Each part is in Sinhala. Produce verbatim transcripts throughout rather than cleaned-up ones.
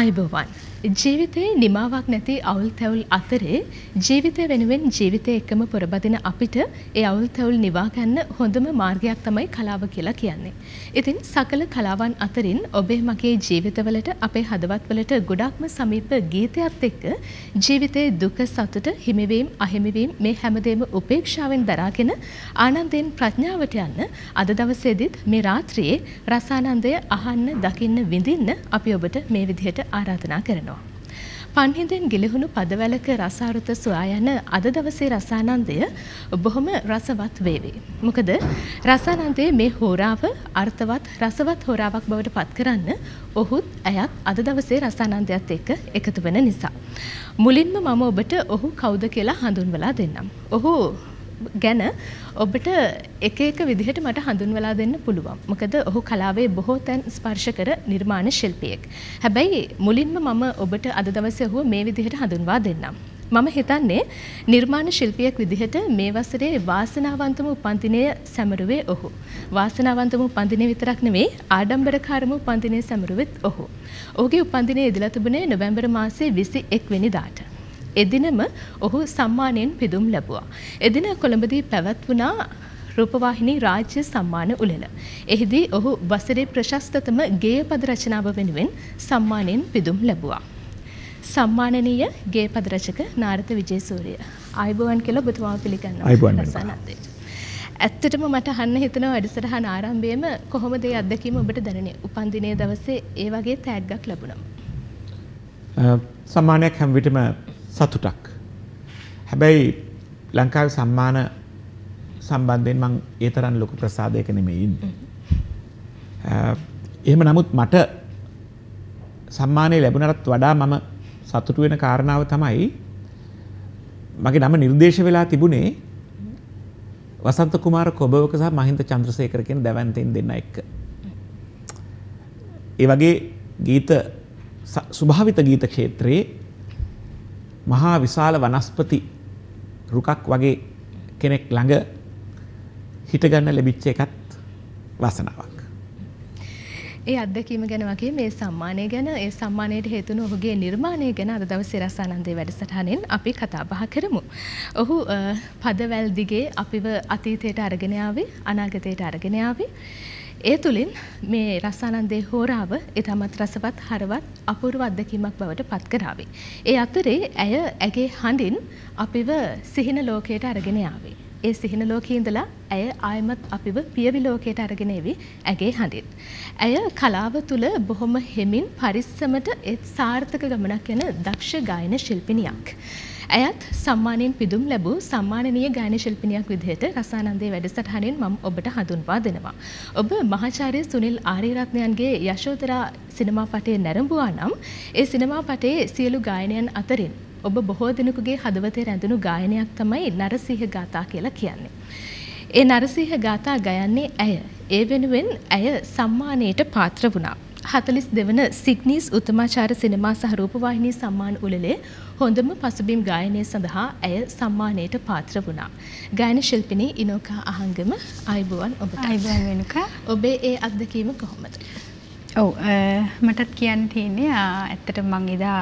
අයිබෝවන් ජීවිතේ නිමාවක් නැති අවුල් තැවුල් අතරේ ජීවිතය වෙනුවෙන් ජීවිතේ එකම පොරබදින අපිට ඒ අවුල් තැවුල් නිවා ගන්න හොඳම මාර්ගයක් තමයි කලාව කියලා කියන්නේ. ඉතින් සකල කලාවන් අතරින් ඔබේ මගේ ජීවිතවලට අපේ හදවත්වලට ගොඩක්ම සමීප ගීතයත් එක්ක ජීවිතේ දුක සතුට හිමිවීම අහිමිවීම මේ හැමදේම උපේක්ෂාවෙන් දරාගෙන ආනන්දයෙන් ප්‍රඥාවට යන්න අද දවසේදීත් මේ රාත්‍රියේ රසානන්දය අහන්න දකින්න විඳින්න අපි ඔබට මේ විදිහට ආරාධනා කරනවා. පන්හිඳෙන් ගිලිහුණු පදවැලක රසාරුත සොයා යන අද දවසේ රසානන්දය බොහොම රසවත් වේවි. මොකද රසානන්දයේ මේ හෝරාව අර්ථවත් රසවත් හෝරාවක් බවට පත් කරන්න ඔහුත් ඇයත් අද දවසේ රසානන්දයත් එක්ක එකතු වෙන නිසා. මුලින්ම මම ඔබට ඔහු කවුද කියලා හඳුන්වලා දෙන්නම්. ඔහු ගැන ඔබට එක එක විදිහට මට හඳුන්වලා දෙන්න පුළුවන්. මොකද ඔහු කලාවේ බොහෝ තැන් ස්පර්ශ කර නිර්මාණ ශිල්පියෙක්. හැබැයි මුලින්ම මම ඔබට අද දවසේ ඔහු මේ විදිහට හඳුන්වා දෙන්නම්. මම හිතන්නේ නිර්මාණ ශිල්පියෙක් විදිහට මේ වසරේ වාසනාවන්තම උපන්දිනය සැමරුවේ ඔහු. වාසනාවන්තම උපන්දිනය විතරක් නෙවෙයි ආඩම්බරකාරම උපන්දිනය සැමරුවෙත් ඔහු. ඔහුගේ උපන්දිනය ඉදලා තිබුණේ නොවැම්බර් මාසයේ විසි එක් වෙනිදාට. එදිනම ඔහු සම්මානයෙන් පිදුම් ලැබුවා. එදින කොළඹදී පැවැත්වුණා රූපවාහිනී රාජ්‍ය සම්මාන උළෙල. එහිදී ඔහු වසරේ ප්‍රශස්තතම ගේය පද රචනාව වෙනුවෙන් සම්මානයෙන් පිදුම් ලැබුවා. සම්මානනීය ගේය පද රචක නාරද විජේසූරිය. ආයිබෝවන් කියලා ඔබතුමාව පිළිගන්නවා. ආයිබෝවන් මම. ඇත්තටම මට අහන්න හිතෙනවා වැඩසටහන ආරම්භයේම කොහොමද ඒ අත්දැකීම ඔබට දැනුනේ? උපන්දිනයේ දවසේ ඒ වගේ තෑග්ගක් ලැබුණා. සම්මානයක් හැම විටම සතුටක්. හැබැයි ලංකාවේ සම්මාන සම්බන්ධයෙන් මම ඒ තරම් ලොකු ප්‍රසාදයක නෙමෙයි ඉන්නේ. එහෙම නමුත් මට සම්මානය ලැබුණාට වඩා මම සතුටු වෙන කාරණාව තමයි මගේ නම නිර්දේශ වෙලා තිබුණේ වසන්ත කුමාර කොබවක සහ මහින්ද චන්ද්‍රසේකර කියන දැවැන්තයින් දෙන්න එක්ක. ඒ වගේ ගීත ස්වභාවිත ගීත ක්ෂේත්‍රයේ මහා විශාල වනස්පති රුකක් වගේ කෙනෙක් ළඟ හිටගන්න ලැබිච්ච එකත් වාසනාවක්. ඒ අත්දැකීම ගැන වගේ මේ සම්මානය ගැන ඒ සම්මානයට හේතුන ඔහුගේ නිර්මාණය ගැන අද දවසේ රසානන්දේ වැඩසටහනෙන් අපි කතා බහ කරමු. ඔහු පදවැල් දිගේ අපිව අතීතයට අරගෙන ආවේ අනාගතයට අරගෙන ආවේ. ඒ තුළින් මේ රසානන්දේ හෝරාව ඉතාමත් රසවත් හරවත් අපූර්ව අත්දැකීමක් බවට පත් කරාවේ. ඒ අතරේ ඇය ඇගේ හඬින් අපිව සිහින ලෝකයට අරගෙන ආවේ. ඒ සිහින ලෝකයේ ඉඳලා ඇය ආයමත් අපිව පියවි ලෝකයට අරගෙන එවි ඇගේ හඬින්. ඇය කලාව තුළ බොහොම හෙමින් පරිස්සමට ඒ සාර්ථක ගමනක් යන දක්ෂ ගායන ශිල්පිනියක්. ඇයත් සම්මානයෙන් පිදුම් ලැබූ සම්මානනීය ගායන ශිල්පිනියක් විදිහට රසානන්දේ වැඩසටහනෙන් මම ඔබට හඳුන්වා දෙනවා. ඔබ මහාචාර්ය සුනිල් ආරියරත්නයන්ගේ යශෝදරා සිනමා පටයේ නැරඹුවා නම් ඒ සිනමා පටයේ සියලු ගායනයන් අතරින් ඔබ බොහෝ දිනකගේ හදවතේ රැඳුණු ගායනයක් තමයි නරසිංහ ගාථා කියලා කියන්නේ. ඒ නරසිංහ ගාථා ගයන්නේ ඇය. ඒ වෙනුවෙන් ඇය සම්මානයට පාත්‍ර වුණා. හතළිස් දෙක වෙනි සිග්නීස් උත්තමාචාර්ය සිනමා සහ රූපවාහිනී සම්මාන උළෙලේ හොඳම පසුබිම් ගායනය සඳහා ඇය සම්මානයට පාත්‍ර වුණා. ගායන ශිල්පිනී ඉනෝකා අහංගම ආයිබෝවන් ඔබට. ආයිබෝවන් වෙනුකා. ඔබේ ඒ අත්දැකීම කොහොමද? ඔව් මටත් කියන්න තියෙන්නේ ඇත්තටම මම එදා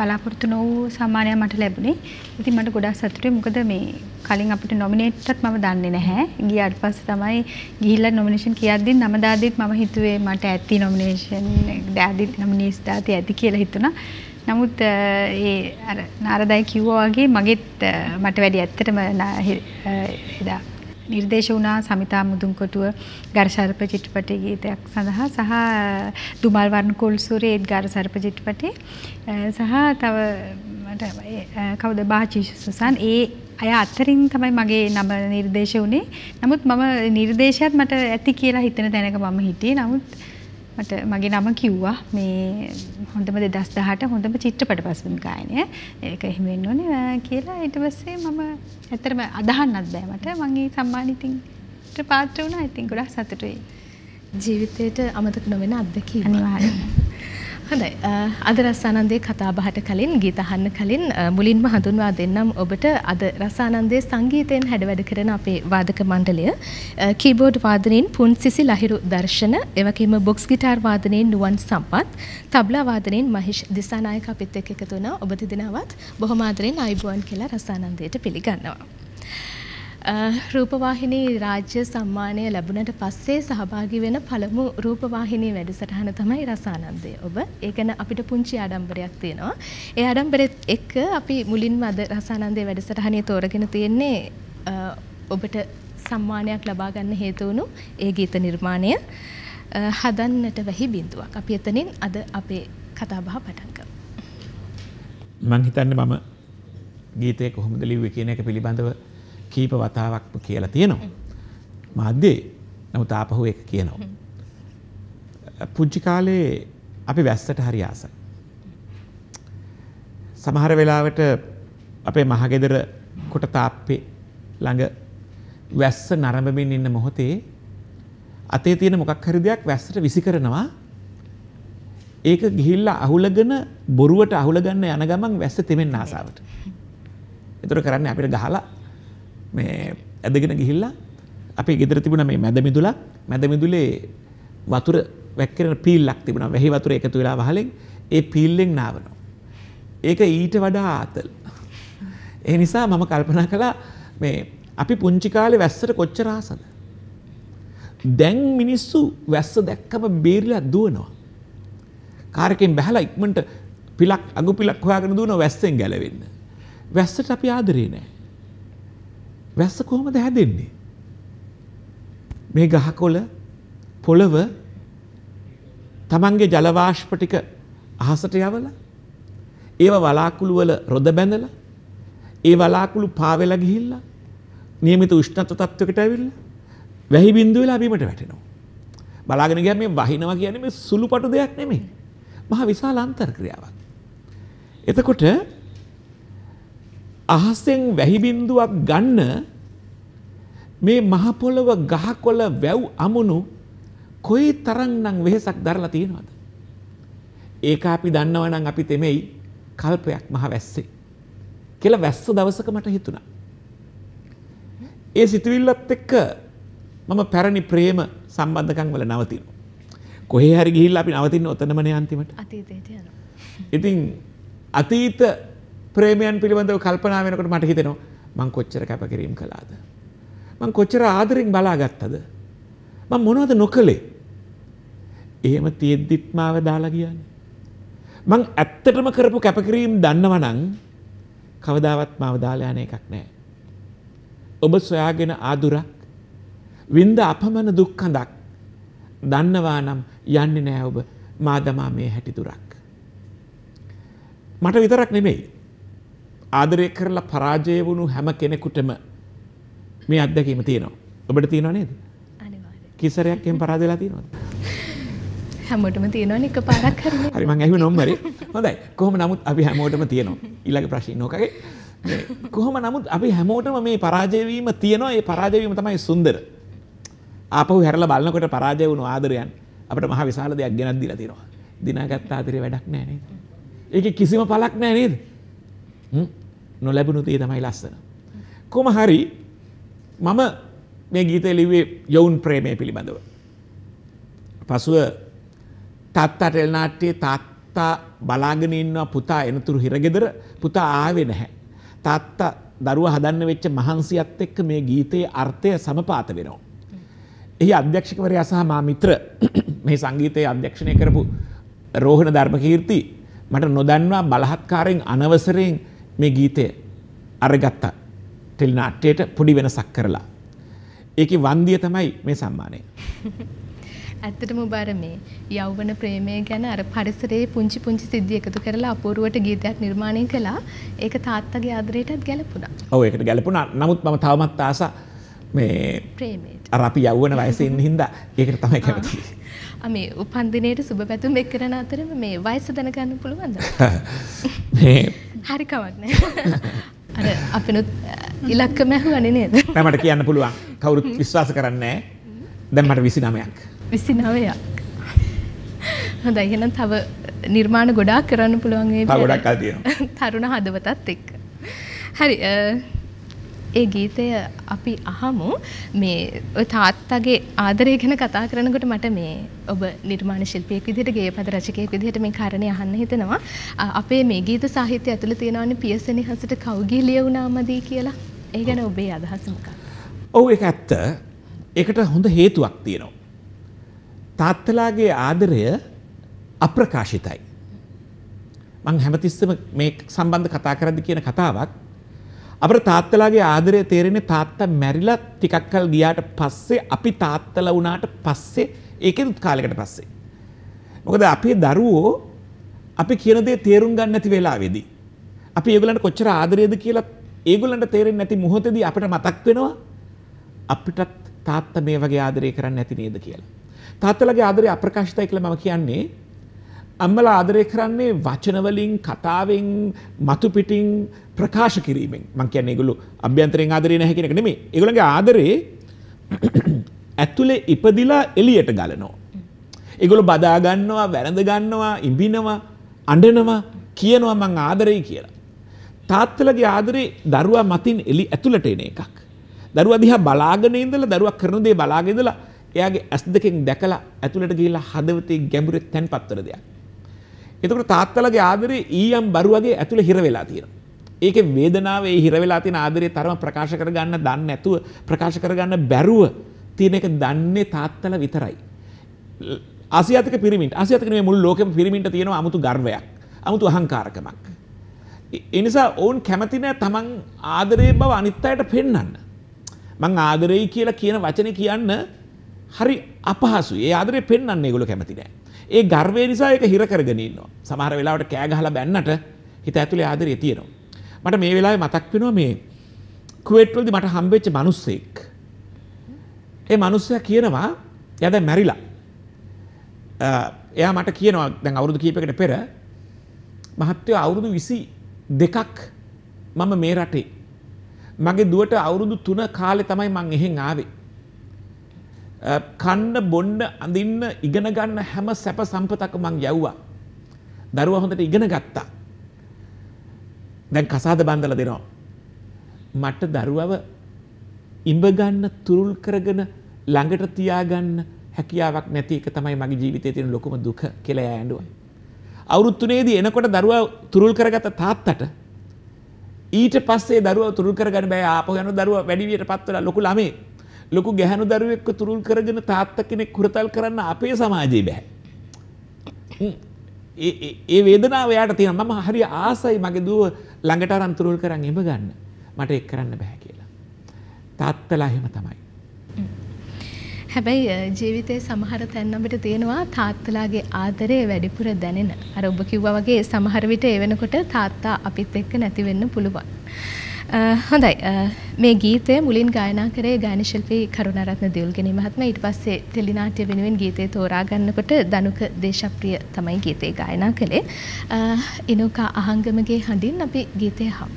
බලාපොරොත්තු නොවූ සම්මානයක් මට ලැබුණේ. ඉතින් මට ගොඩක් සතුටුයි. මොකද මේ කලින් අපිට නොමිනේට්ටත් මම දන්නේ නැහැ. ගියාට පස්සේ තමයි ගිහිල්ලා නොමිනේෂන් කියද්දී නම දාද්දිත් මම හිතුවේ මට ඇති නොමිනේෂන් දාද්දි නොමිනේස් දාති ඇති කියලා හිතුණා. නමුත් ඒ අර නාරදයි කිව්වා වගේ මගෙත් මට වැඩි ඇත්තටම එදා නිර්දේශ වුණා සමිතා මුදුන්කොටුව ගර්සර්ප චිත්‍රපටයේ ගීතයක් සඳහා සහ දුමල් වර්ණකොල් සූරේ ඒත් ගර්සර්ප චිත්‍රපටයේ සහ තව මට කවුද බාචිෂ් සුසන් ඒ අය අතරින් තමයි මගේ නම නිර්දේශ වුණේ. නමුත් මම නිර්දේශයත් මට ඇති කියලා හිතන තැනක මම හිටියේ. නමුත් මට මගේ නම කිව්වා මේ හොඳම දෙදස් දහඅට හොඳම චිත්‍රපට පසුබිම් ගායනය. ඒක එහෙම වෙන්න ඕනේ කියලා ඊට පස්සේ මම ඇත්තටම අදහන්නත් බෑ මට. මම මේ සම්මානෙට පාත්‍ර වුණා. ඉතින් ගොඩක් සතුටුයි. ජීවිතේට අමතක නොවන අත්දැකීම. අනිවාර්යයෙන්ම. Handai, ada rasanande kata bahasa kalian, gita hana kalian, mulin mahadun wadenam obatnya ada rasanande sangeeten hadwad kerana apa wadak mandalnya, keyboard wadenin pun sisi lahiru darshana, evakema box gitar wadenin nuan sampat, tabla wadenin mahish disanayaka pitek ketona obat dinawat, bohomadren aibuan kela rasanande terpilikannya. රූපවාහිනී රාජ්‍ය සම්මානය ලැබුණට පස්සේ සහභාගී වෙන පළමු රූපවාහිනී වැඩසටහන තමයි රසානන්දය. ඔබ ඒ ගැන අපිට පුංචි ආඩම්බරයක් තියෙනවා. ඒ ආඩම්බරෙත් එක්ක අපි මුලින්ම අද රසානන්දේ වැඩසටහනේ තෝරගෙන තියෙන්නේ ඔබට සම්මානයක් ලබා ගන්න හේතු වුණු ඒ ගීත නිර්මාණය හදන්නට වැහි බිඳුවක්. අපි එතනින් අද අපේ කතාබහ පටන් ගමු. මම හිතන්නේ මම ගීතේ කොහොමද ලිව්වේ කියන එක පිළිබඳව කීප වතාවක්ම කියලා තියෙනවා මාධ්‍යයේ. නමුත් ආපහු ඒක කියනවා. පුංචි කාලේ අපි වැස්සට හරි ආසයි. සමහර වෙලාවට අපේ මහගෙදර කොට තාප්පේ ළඟ වැස්ස නරඹමින් ඉන්න මොහොතේ අතේ තියෙන මොකක් හරි දෙයක් වැස්සට විසි කරනවා. ඒක ගිහිල්ලා අහුලගෙන බොරුවට අහුලගන්න යන ගමන් වැස්ස තෙමෙන්න ආසාවට. ඒතර කරන්නේ අපිට ගහලා මේ ඇදගෙන ගිහිල්ලා අපේ ගෙදර තිබුණා මේ මැද මිදුලක්. මැද මිදුලේ වතුර වැක්කිරෙන පීල්ලක් තිබුණා. වැහි වතුර එකතු වෙලා වහලෙන් ඒ පීල්ලෙන් නාවනවා. ඒක ඊට වඩා ආතල්. ඒ නිසා මම කල්පනා කළා මේ අපි පුංචි කාලේ වැස්සට කොච්චර ආසද. දැන් මිනිස්සු වැස්ස දැක්කම බේරිලා දුවනවා. කාර් එකෙන් බහලා ඉක්මනට පිලක් අඟු පිලක් හොයාගෙන දුවනවා වැස්සෙන් ගැලවෙන්න. වැස්සට අපි ආදරේ නැහැ. වැස්ස කොහොමද හැදෙන්නේ? මේ ගහකොළ පොළව තමන්ගේ ජල වාෂ්ප ටික අහසට යවලා ඒව වලාකුළු වල රොද බැඳලා ඒ වලාකුළු පාවෙලා ගිහිල්ලා નિયમિત උෂ්ණත්ව තත්වයකට ඇවිල්ලා වැහි බිඳුව වෙලා බිමට වැටෙනවා. බලාගෙන ගියම මේ වහිනවා කියන්නේ මේ සුළුපටු දෙයක් නෙමෙයි. මහ විශාල අන්තර් ක්‍රියාවක්. එතකොට අහසෙන් වැහි බින්දුවක් ගන්න මේ මහ පොළව ගහකොළ වැව් අමුණු කොයි තරම්නම් වෙහසක් දරලා තියෙනවද? ඒක අපි දන්නවනම් අපි තෙමෙයි කල්පයක් මහ වැස්සේ කියලා වැස්ස දවසක මට හිතුණා. ඒ සිතුවිල්ලත් එක්ක මම පැරණි ප්‍රේම සම්බන්ධකම් වල නවතිනවා. කොහේ හරි ගිහිල්ලා අපි නවතින්නේ ඔතනමනේ අන්තිමට. අතීතයට යනවා. ඉතින් අතීත ප්‍රේමයන් පිළිබඳව කල්පනා වෙනකොට මට හිතෙනවා මං කොච්චර කැපකිරීම කළාද? මං කොච්චර ආදරෙන් බලාගත්තද? මං මොනවද නොකලේ? එහෙම තියෙද්දිත් මාව දාලා ගියානේ. මං ඇත්තටම කරපු කැපකිරීම දන්නවනම් කවදාවත් මාව දාලා යන එකක් නෑ. ඔබ සොයාගෙන ආදුරක් විඳ අපමණ දුක්ඛඳක් දන්නවනම් යන්නේ නෑ ඔබ මා දමා මේ හැටි දුරක්. මට විතරක් නෙමෙයි ආදරය කරලා පරාජය වුණු හැම කෙනෙකුටම මේ අත්දැකීම තියෙනවා. ඔබට තියෙනව නේද? අනිවාර්යයෙන්. කිසරයක් එහෙම පරාජය වෙලා තියෙනවද? හැමෝටම තියෙනවනේ එකපාරක් හරිනේ. හරි මං ඇහුවේ නොම්මරේ. හොඳයි. කොහොම නමුත් අපි හැමෝටම තියෙනවා. ඊළඟ ප්‍රශ්නේ ඕකගේ. මේ කොහොම නමුත් අපි හැමෝටම මේ පරාජය වීම තියෙනවා. ඒ පරාජය වීම තමයි සුන්දර. ආපහු හැරලා බලනකොට පරාජය වුණු ආදරයන් අපිට මහ විශාල දෙයක් ගෙනත් දීලා තියෙනවා. දිනාගත් ආදරේ වැඩක් නෑ නේද? ඒකේ කිසිම පළක් නෑ නේද? නොලැබුණු දේ තමයි ලස්සන. කොහොම හරි මම මේ ගීතය ලිව්වේ යෞවන ප්‍රේමය පිළිබඳව. පසුව තාත්තා ටෙලි නාට්‍යයේ තාත්තා බලාගෙන ඉන්නවා පුතා එනතුරු හිරගෙදර. පුතා ආවේ නැහැ. තාත්තා දරුවා හදන්න වෙච්ච මහන්සියත් එක්ක මේ ගීතයේ අර්ථය සමපාත වෙනවා. එහි අධ්‍යක්ෂකවරයා සහ මා මිත්‍ර මේ සංගීතයේ අධ්‍යක්ෂණය කරපු රෝහණ ධර්මකීර්ති මට නොදන්වා බලහත්කාරයෙන් අනවසරයෙන් මේ ගීතය අරගත්තා ටෙලි නාට්‍යයට පොඩි වෙනසක් කරලා. ඒකේ වන්දිය තමයි මේ සම්මානය. ඇත්තටම උඹාර මේ යෞවන ප්‍රේමය ගැන අර පරිසරයේ පුංචි පුංචි සිද්ධි එකතු කරලා අපූර්වට ගීතයක් නිර්මාණය කළා. ඒක තාත්තගේ ආදරයටත් ගැලපුණා. ඔව් ඒකට ගැලපුණා. නමුත් මම තවමත් ආස මේ ප්‍රේමයට. අර අපි යෞවන වයසේ ඉන්න හින්දා ඒකට තමයි කැමති. මේ උපන් දිනේට සුබ පැතුම් එක්කරන අතරම මේ වයස දැනගන්න පුළුවන්ද? මේ හරි කමක් නැහැ. අර අපිනුත් ඉලක්කම ඇහුවනේ නේද? නෑ මට කියන්න පුළුවන්. කවුරුත් විශ්වාස කරන්නේ නැහැ. දැන් මට විසිනවයක්. විසිනවයක්. හොඳයි එහෙනම් තව නිර්මාණ ගොඩාක් කරන්න පුළුවන් මේ තව ගොඩක් අද තියෙනවා තරුණ හදවතත් එක්ක හරි ඒ ගීතය අපි අහමු මේ ඔය තාත්තගේ ආදරය ගැන කතා කරනකොට මට මේ ඔබ නිර්මාණ ශිල්පියෙක් විදිහට ගේපද රචකයෙක් විදිහට මේ කාරණේ අහන්න හිතෙනවා අපේ මේ ගීත සාහිත්‍ය ඇතුළේ තියෙනවනේ පියසෙනෙහසට කවුගේ ලියුණාමදී කියලා ඒ ගැන ඔබේ අදහස මොකක්ද ඔව් ඒක ඇත්ත ඒකට හොඳ හේතුවක් තියෙනවා තාත්තලාගේ ආදරය අප්‍රකාශිතයි මම හැමතිස්සෙම මේ සම්බන්ධ කතා කරද්දී කියන කතාවක් අපේ තාත්තලාගේ ආදරය තේරෙන්නේ තාත්තා මැරිලා ටිකක් කල ගියාට පස්සේ අපි තාත්තලා වුණාට පස්සේ ඒකෙත් කාලයකට පස්සේ මොකද අපේ දරුවෝ අපි කියන දේ තේරුම් ගන්න නැති වෙලාවේදී අපි ඒගොල්ලන්ට කොච්චර ආදරයද කියලා ඒගොල්ලන්ට තේරෙන්නේ නැති මොහොතේදී අපිට මතක් වෙනවා අපිටත් තාත්තා මේ වගේ ආදරය කරන්න නැති නේද කියලා තාත්තලාගේ ආදරය අප්‍රකාශිතයි කියලා මම කියන්නේ අම්මලා ආදරය කරන්නේ වචන වලින් කතාවෙන් මතු පිටින් ප්‍රකාශ කිරීමෙන් මම කියන්නේ ඒගොල්ලෝ අභ්‍යන්තරයෙන් ආදරේ නැහැ කියන එක නෙමෙයි ඒගොල්ලන්ගේ ආදරේ ඇතුලේ ඉපදිලා එළියට ගලනවා ඒගොල්ලෝ බදා ගන්නවා වැරඳ ගන්නවා ඉඹිනවා අඬනවා කියනවා මං ආදරේ කියලා තාත්තලාගේ ආදරේ දරුවා මතින් එළි ඇතුලට එන එකක් දරුවා දිහා බලාගෙන ඉඳලා දරුවා කරන දේ බලාගෙන ඉඳලා එයාගේ ඇස් දෙකෙන් දැකලා ඇතුලට ගිහිල්ලා හදවතේ ගැඹුරේ තැන්පත් වෙන දෙයක් එතකොට තාත්තලාගේ ආදරේ ඊයම් බරුවගේ ඇතුළේ හිර වෙලා තියෙනවා. ඒකේ වේදනාවේ හිර වෙලා තියෙන ආදරේ තරම ප්‍රකාශ කරගන්න දන්නේ නැතුව ප්‍රකාශ කරගන්න බැරුව තියෙන එක දන්නේ තාත්තලා විතරයි. ආසියාතික පිරමිඩ්. ආසියාතික නෙමෙයි මුළු ලෝකෙම පිරමිඩ් තියෙනවා 아무තු ගර්වයක්. 아무තු අහංකාරකමක්. ඒ නිසා ඕන් කැමති නැහැ තමන් ආදරේ බව අනිත් අයට පෙන්වන්න. මං ආදරෙයි කියලා කියන වචනේ කියන්න හරි අපහසුයි. ඒ ආදරේ පෙන්වන්න ඒගොල්ලෝ කැමති නැහැ. ඒ ගර්වය නිසා ඒක හිර කරගෙන ඉන්නවා. සමහර වෙලාවට කෑ ගහලා බැන්නට හිත ඇතුලේ ආදරය තියෙනවා. මට මේ වෙලාවේ මතක් වෙනවා මේ කුවේට් වලදී මට හම්බෙච්ච මිනිස්සෙක්. ඒ මිනිස්සයා කියනවා එයා දැන් මැරිලා. එයා මට කියනවා දැන් අවුරුදු කීපයකට පෙර මහත්තයෝ අවුරුදු විසි දෙකක් මම මේ රටේ. මගේ දුවට අවුරුදු තුන කාලේ තමයි මං එහෙන් ආවේ. කන්න බොන්න අඳින්න ඉගෙන ගන්න හැම සැප සම්පතක්ම මං යවුවා. දරුවා හොඳට ඉගෙන ගත්තා. දැන් කසාද බන්දලා දෙනවා. මට දරුවව ඉඹ ගන්න තුරුල් කරගෙන ළඟට තියාගන්න හැකියාවක් නැති එක තමයි මගේ ජීවිතයේ තියෙන ලොකුම දුක කියලා එයා ඇඬුවා. අවුරුදු තුනේදී එනකොට දරුවා තුරුල් කරගත්ත තාත්තට ඊට පස්සේ දරුවා තුරුල් කරගන්න බෑ ආපහු යන දරුවා වැඩි වියටපත් වෙලා ලොකු ළමේ ලොකු ගැහණු දරුවෙක්ව තුරුල් කරගෙන තාත්තා කෙනෙක් හුරතල් කරන්න අපේ සමාජයේ බෑ. ඒ ඒ ඒ වේදනාව එයාට තියෙනවා. මම හරි ආසයි මගේ දුව ළඟට අරන් තුරුල් කරන් ඉඹ ගන්න. මට ඒක කරන්න බෑ කියලා. තාත්තලා එහෙම තමයි. හැබැයි ජීවිතේ සමහර තැන් අපිට තියෙනවා තාත්තලාගේ ආදරය වැඩිපුර දැනෙන. අර ඔබ කිව්වා වගේ සමහර විට ඒ වෙනකොට තාත්තා අපිත් එක්ක නැති වෙන්න පුළුවන්. හොඳයි මේ ගීතය මුලින් ගායනා කරේ ගායන ශිල්පී කරුණාරත්න දේවුල්ගෙනී මහත්මයා ඊට පස්සේ ටෙලිනාට්‍ය වෙනුවෙන් ගීතය තෝරා ගන්නකොට ධනුක දේශප්‍රිය තමයි ගීතේ ගායනා කළේ ඉනෝකා අහංගමගේ හඬින් අපි ගීතය අහමු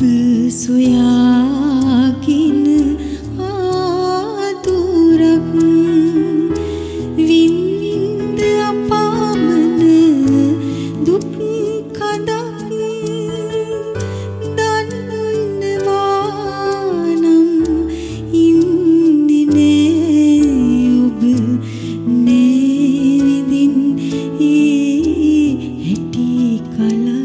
Peace. Yesu yakin adurak vinvind apamana duk kadak dannavanam indine ob ne vidin e heti kala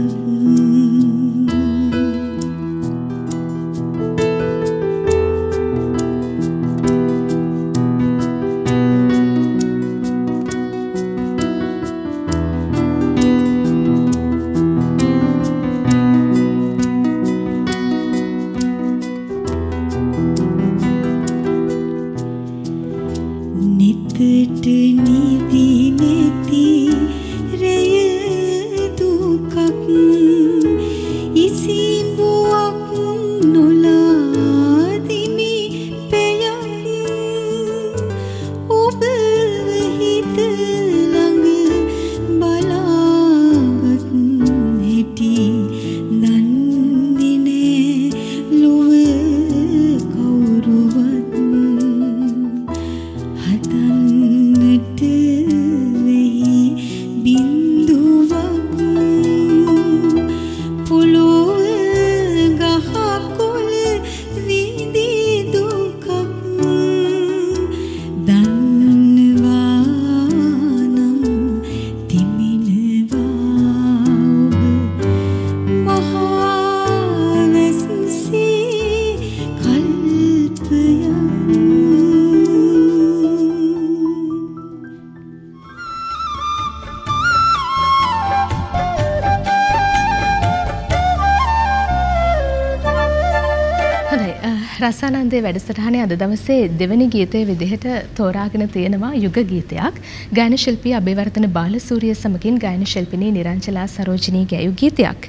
රසානන්දේ වැඩසටහනේ අද දවසේ දෙවෙනි ගීතයේ විදිහට තෝරාගෙන තියෙනවා යුග ගීතයක්. ගායන ශිල්පී අබේවර්ධන බාලසූරිය සමගින් ගායන ශිල්පිනී නිරංජලා සරෝජිනී ගැයූ ගීතයක්.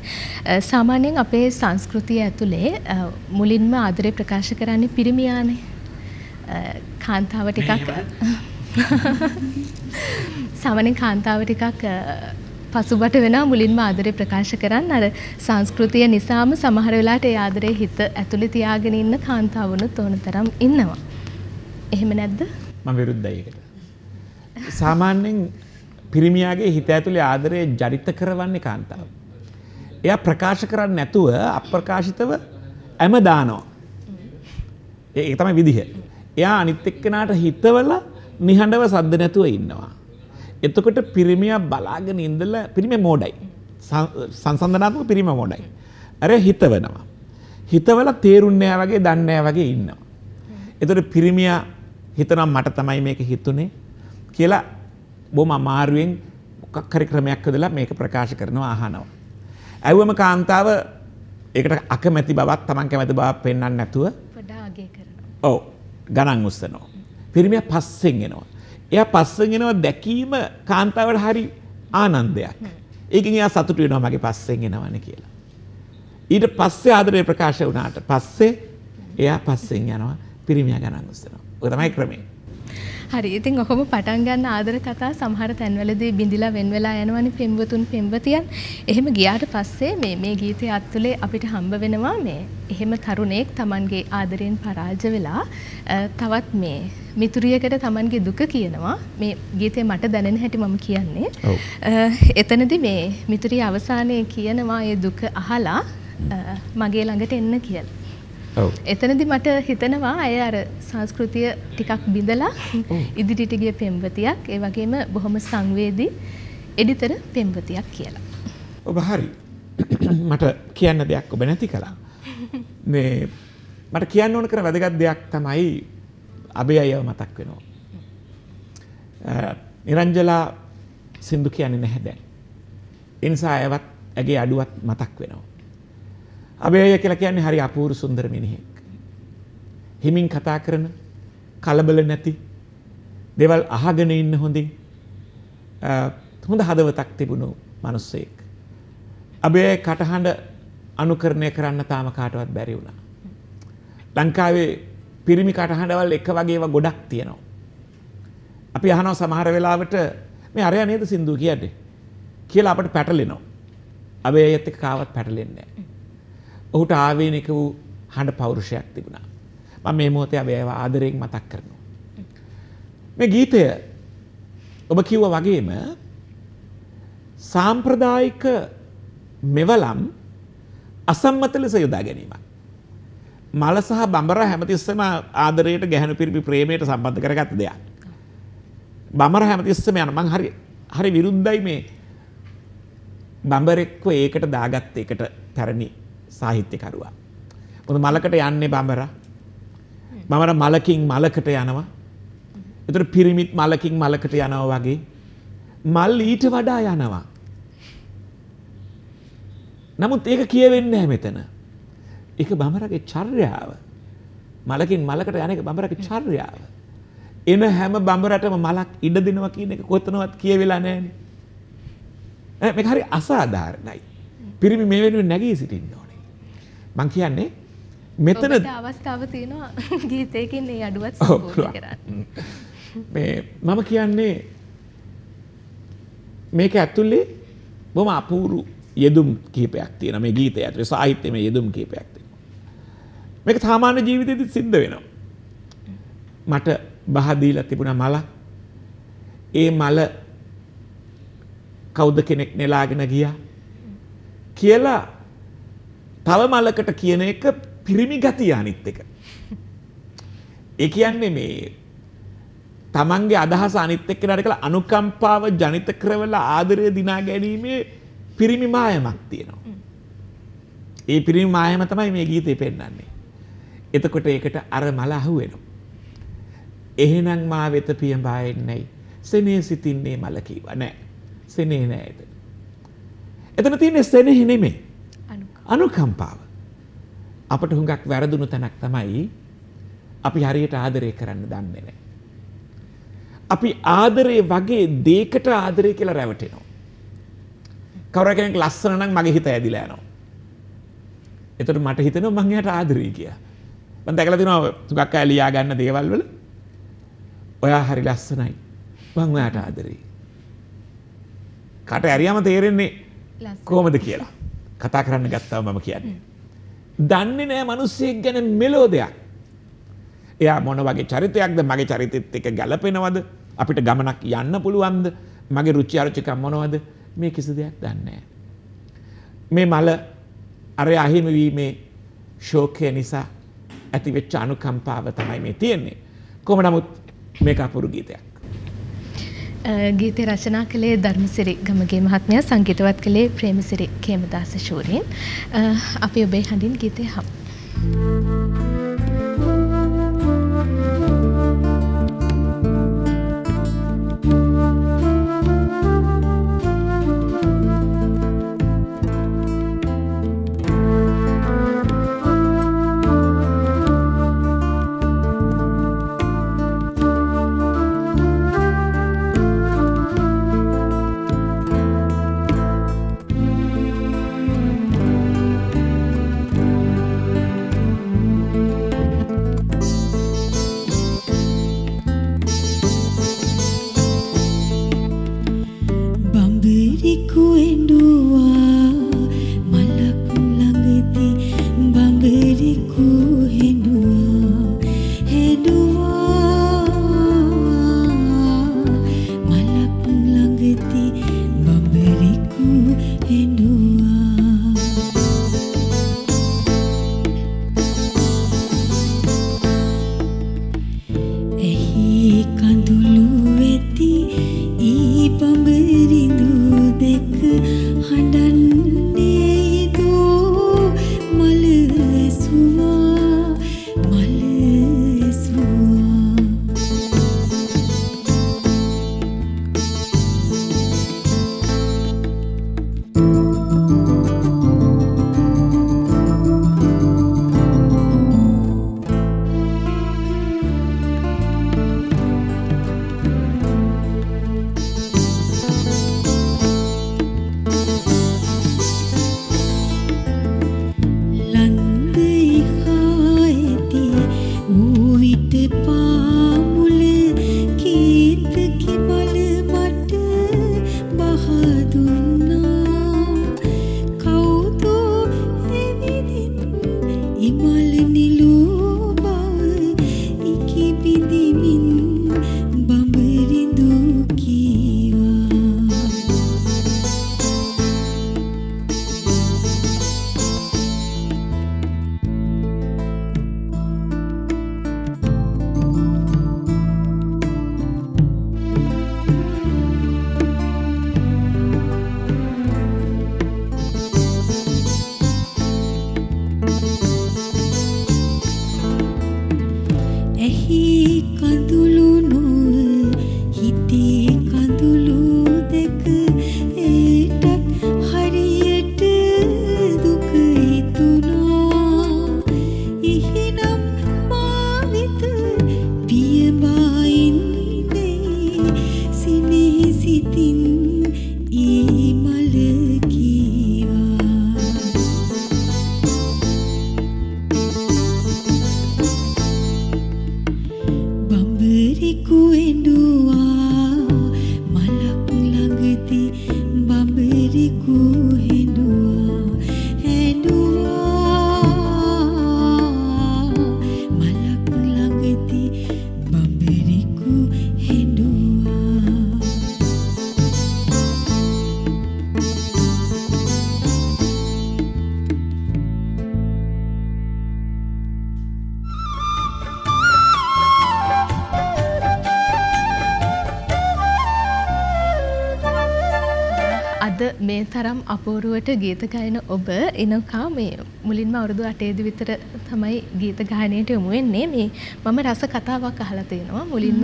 සාමාන්‍යයෙන් අපේ සංස්කෘතිය ඇතුලේ මුලින්ම ආදරේ ප්‍රකාශ කරන්නේ පිරිමියානේ. කාන්තාව ටිකක් සාමාන්‍යයෙන් කාන්තාව ටිකක් පසුබට වෙනා මුලින්ම ආදරේ ප්‍රකාශ කරන්න අර සංස්කෘතිය නිසාම සමහර වෙලාවට ඒ ආදරේ හිත ඇතුලේ තියාගෙන ඉන්න කාන්තාවුනුත් ඕනතරම් ඉන්නවා. එහෙම නැද්ද? මම විරුද්ධයි ඒකට. සාමාන්‍යයෙන් පිරිමියාගේ හිත ඇතුලේ ආදරේ ජනිත කරවන්නේ කාන්තාව. එයා ප්‍රකාශ කරන්නේ නැතුව අප්‍රකාශිතව හැම දානවා. ඒක තමයි විදිහ. එයා අනිත් එක්කෙනාට හිතවල නිහඬව සද්ද නැතුව ඉන්නවා. එතකොට පිරිමියා බලාගෙන ඉඳලා පිරිමේ මොඩයි සංසන්දනාත්මක පිරිම මොඩයි අර හිතවනවා හිතවල තේරුන්නේ නැහැ වගේ දන්නේ නැහැ වගේ ඉන්නවා. එතකොට පිරිමියා හිතනවා මට තමයි මේක හිතුනේ කියලා බොහොම අමාරුවෙන් මොකක් හරි ක්‍රමයක් හදලා මේක ප්‍රකාශ කරනවා අහනවා. ඇව්වම කාන්තාව ඒකට අකමැති බවක් Taman කැමැති බවක් පෙන්වන්න නැතුව පොඩා අගේ කරනවා. ඔව් ගණන් උස්සනවා. පිරිමියා පස්සෙන් එනවා. එයා පස්සෙන් එනවා දැකීම කාන්තාවට හරි ආනන්දයක්. ඒකෙන් එයා සතුටු වෙනවා මගේ පස්සෙන් එනවනේ කියලා. ඊට පස්සේ ආදරේ ප්‍රකාශ වුණාට පස්සේ එයා පස්සෙන් යනවා පිරිමියා ගණන් උස්සනවා. ඔය තමයි ක්‍රමය. හරි. ඉතින් ඔකම පටන් ගන්න ආදර කතා සමහර තැන්වලදී බිඳිලා වෙන් වෙලා යනවනේ පෙම්වතුන් පෙම්වතියන්. එහෙම ගියාට පස්සේ මේ මේ ගීතය අත්තුලේ අපිට හම්බ වෙනවා මේ එහෙම තරුණයෙක් Tamanගේ ආදරයෙන් පරාජය වෙලා තවත් මේ මිතුරියකට Tamanගේ දුක කියනවා. මේ ගීතේ මට දැනෙන හැටි මම කියන්නේ. එතනදී මේ මිතුරිය අවසානයේ කියනවා ඒ දුක අහලා මගේ ළඟට එන්න කියලා. එතනදී මට හිතෙනවා අය අර සංස්කෘතිය ටිකක් බිඳලා ඉදිරියට ගිය පෙම්වතියක් ඒ වගේම බොහොම සංවේදී එඩිතර පෙම්වතියක් කියලා. ඔබ හරි. මට කියන්න දෙයක් ඔබ නැති කළා. මේ මට කියන්න ඕන කරන වැදගත් දෙයක් තමයි අබේ අයව මතක් වෙනවා. නිරංජලා සින්දු කියන්නේ නැහැ දැන්. ඒ නිසා අයවත් ඇගේ අඩුවත් මතක් වෙනවා. අබේ අය කියලා කියන්නේ හරි අපූර්ව සුන්දර මිනිහෙක්. හිමින් කතා කරන, කලබල නැති, දේවල් අහගෙන ඉන්න හොඳින් හොඳ හදවතක් තිබුණු මිනිසෙක්. අබේ කටහඬ අනුකරණය කරන්න තාම කාටවත් බැරි වුණා. ලංකාවේ පිරිමි කටහඬවල් එක වගේ ඒවා ගොඩක් තියෙනවා. අපි අහනවා සමහර වෙලාවට මේ අරයා නේද සින්දු කියන්නේ කියලා අපට පැටලෙනවා. අබේ අයත් එක්ක කාවත් පැටලෙන්නේ නැහැ. ඔහුට ආවේනික වූ හඬ පෞරුෂයක් තිබුණා. මම මේ මොහොතේ අපි ඒව ආදරයෙන් මතක් කරනවා. මේ ගීතය ඔබ කිව්වා වගේම සාම්ප්‍රදායික මෙවලම් අසම්මත ලෙස යොදා ගැනීමක්. මල සහ බඹර හැමතිස්සෙම ආදරයට ගැහණු පිරිමි ප්‍රේමයට සම්බන්ධ කරගත්ත දෙයක්. බඹර හැමතිස්සෙම යන මං හරි හරි විරුද්ධයි මේ බඹරෙක්ව ඒකට දාගත්ත එකට පැරණි සාහිත්‍යකරුවා. මොකද මලකට යන්නේ බඹරා. බඹර මලකින් මලකට යනවා. ඒතර පිරිමිත් මලකින් මලකට යනවා වගේ මල් ඊට වඩා යනවා. නමුත් ඒක කියවෙන්නේ නැහැ මෙතන. ඒක බඹරගේ චර්යාව. මලකින් මලකට යන එක බඹරගේ චර්යාව. එන හැම බඹරටම මලක් ඉඩ දෙනවා කියන එක කොතනවත් කියවිලා නැහැනේ. මේක හරි අසාධාරණයි. පිරිමි මේ වෙනුවෙන් නැගී සිටින්න ඕනේ. මං කියන්නේ මෙතන අවස්ථාව තියෙනවා ගීතයකින් මේ අඩුවත් සම්පූර්ණ කරන්න. මේ මම කියන්නේ මේක ඇතුලේ බොහොම අපූර්ව යෙදුම් කීපයක් තියෙනවා. මේ ගීතය ඇතුලේ සාහිත්‍යයේ යෙදුම් කීපයක් තියෙනවා. මේක සාමාන්‍ය ජීවිතේදී සිද්ධ වෙනවා. මට බහ දීලා තිබුණා මල. ඒ මල කවුද කෙනෙක් නෙලාගෙන ගියා කියලා තව මලකට කියන එක පිරිමි ගතිය අනිත් එක. ඒ කියන්නේ මේ තමන්ගේ අදහස අනිත් එක්කනට කියලා අනුකම්පාව ජනිත කරවලා ආදරය දිනා ගැනීමේ පිරිමි මායමක් තියෙනවා. ඒ පිරිමි මායම තමයි මේ ගීතේ පෙන්නන්නේ. එතකොට ඒකට අර මල අහුවෙනවා. එහෙනම් මා වෙත පියඹා එන්නේ සෙනෙහ සිටින්නේ මල කීවා නෑ සෙනෙහ නෑ එතන. එතන තියෙන්නේ සෙනෙහ නෙමෙයි අනුකම්පාව. අපට හුඟක් වැරදුණු තැනක් තමයි අපි හරියට ආදරය කරන්න දන්නේ නෑ. අපි ආදරේ වගේ දෙයකට ආදරය කියලා රැවටෙනවා. කවුරු කෙනෙක් ලස්සන නම් මගේ හිත ඇදිලා යනවා. එතකොට මට හිතෙනවා මං එයාට ආදරේ කියලා. මම දැකලා තියෙනවා හුඟක් අය ලියා ගන්න දේවල් වල ඔයා හරි ලස්සනයි. මං ඔයාට ආදරේ. කට ඇරියම තේරෙන්නේ කොහොමද කියලා. කතා කරන්න ගත්තාම මම කියන්නේ. දන්නේ නැහැ මිනිස්සෙක් ගැන මෙලෝ දෙයක්. එයා මොන වගේ චරිතයක්ද? මගේ චරිතෙත් එක්ක ගැලපෙනවද? අපිට ගමනක් යන්න පුළුවන්ද? මගේ රුචි අරුචිකම් මොනවද? මේ කිසි දෙයක් දන්නේ නැහැ. මේ මල අර අහිමි වීමේ ශෝකය නිසා ඇතිවෙච්ච අනුකම්පාව තමයි මේ තියෙන්නේ. කොහොම නමුත් මේක අපූර්ව ගීතයක්. ගීතය රචනා කළේ ධර්මසිරි ගමගේ මහත්මයා, සංගීතවත් කළේ ප්‍රේමසිරි කේමදාස ශූරීන්. අපි ඔබේ හඬින් ගීතය හමු. Thank you. මේ තරම් අපූර්වට ගීත ගායන ඔබ ඉනෝකා මේ මුලින්ම අවුරුදු අටේ දී විතර තමයි ගීත ගායනයට යොමු වෙන්නේ මේ මම රස කතාවක් අහලා තියෙනවා මුලින්ම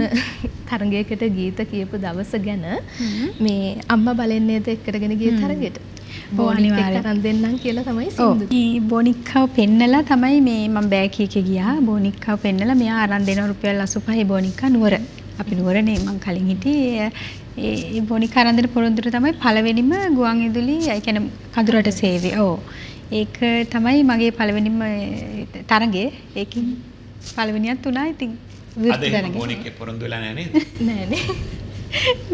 තරගයකට ගීත කියපු දවස ගැන මේ අම්මා බලෙන් නේද එක්කගෙන ගිය තරගයට බොනික් එක කරන් දෙන්නම් කියලා තමයි සින්දු. මේ බොනික්කව පෙන්නලා තමයි මේ මම බෑග් එකේ ගියා බොනික්කව පෙන්නලා මෙයා අරන් දෙනවා රුපියල් අසූපහයි බොනික්කා නුවර. අපි නුවරනේ මම කලින් හිටියේ ඒ බොනික්කා අරන් දෙන පොරොන්දුර තමයි පළවෙනිම ගුවන් විදුලි ඒ කියන්නේ කඳුරට සේවය. ඕ ඒක තමයි මගේ පළවෙනිම තරඟය. ඒකෙන් පළවෙනියත් උනා ඉතින් විරුද්ධ කරගෙන. අද බොනික්කේ පොරොන්දු වෙලා නැහැ නේද? නැහැ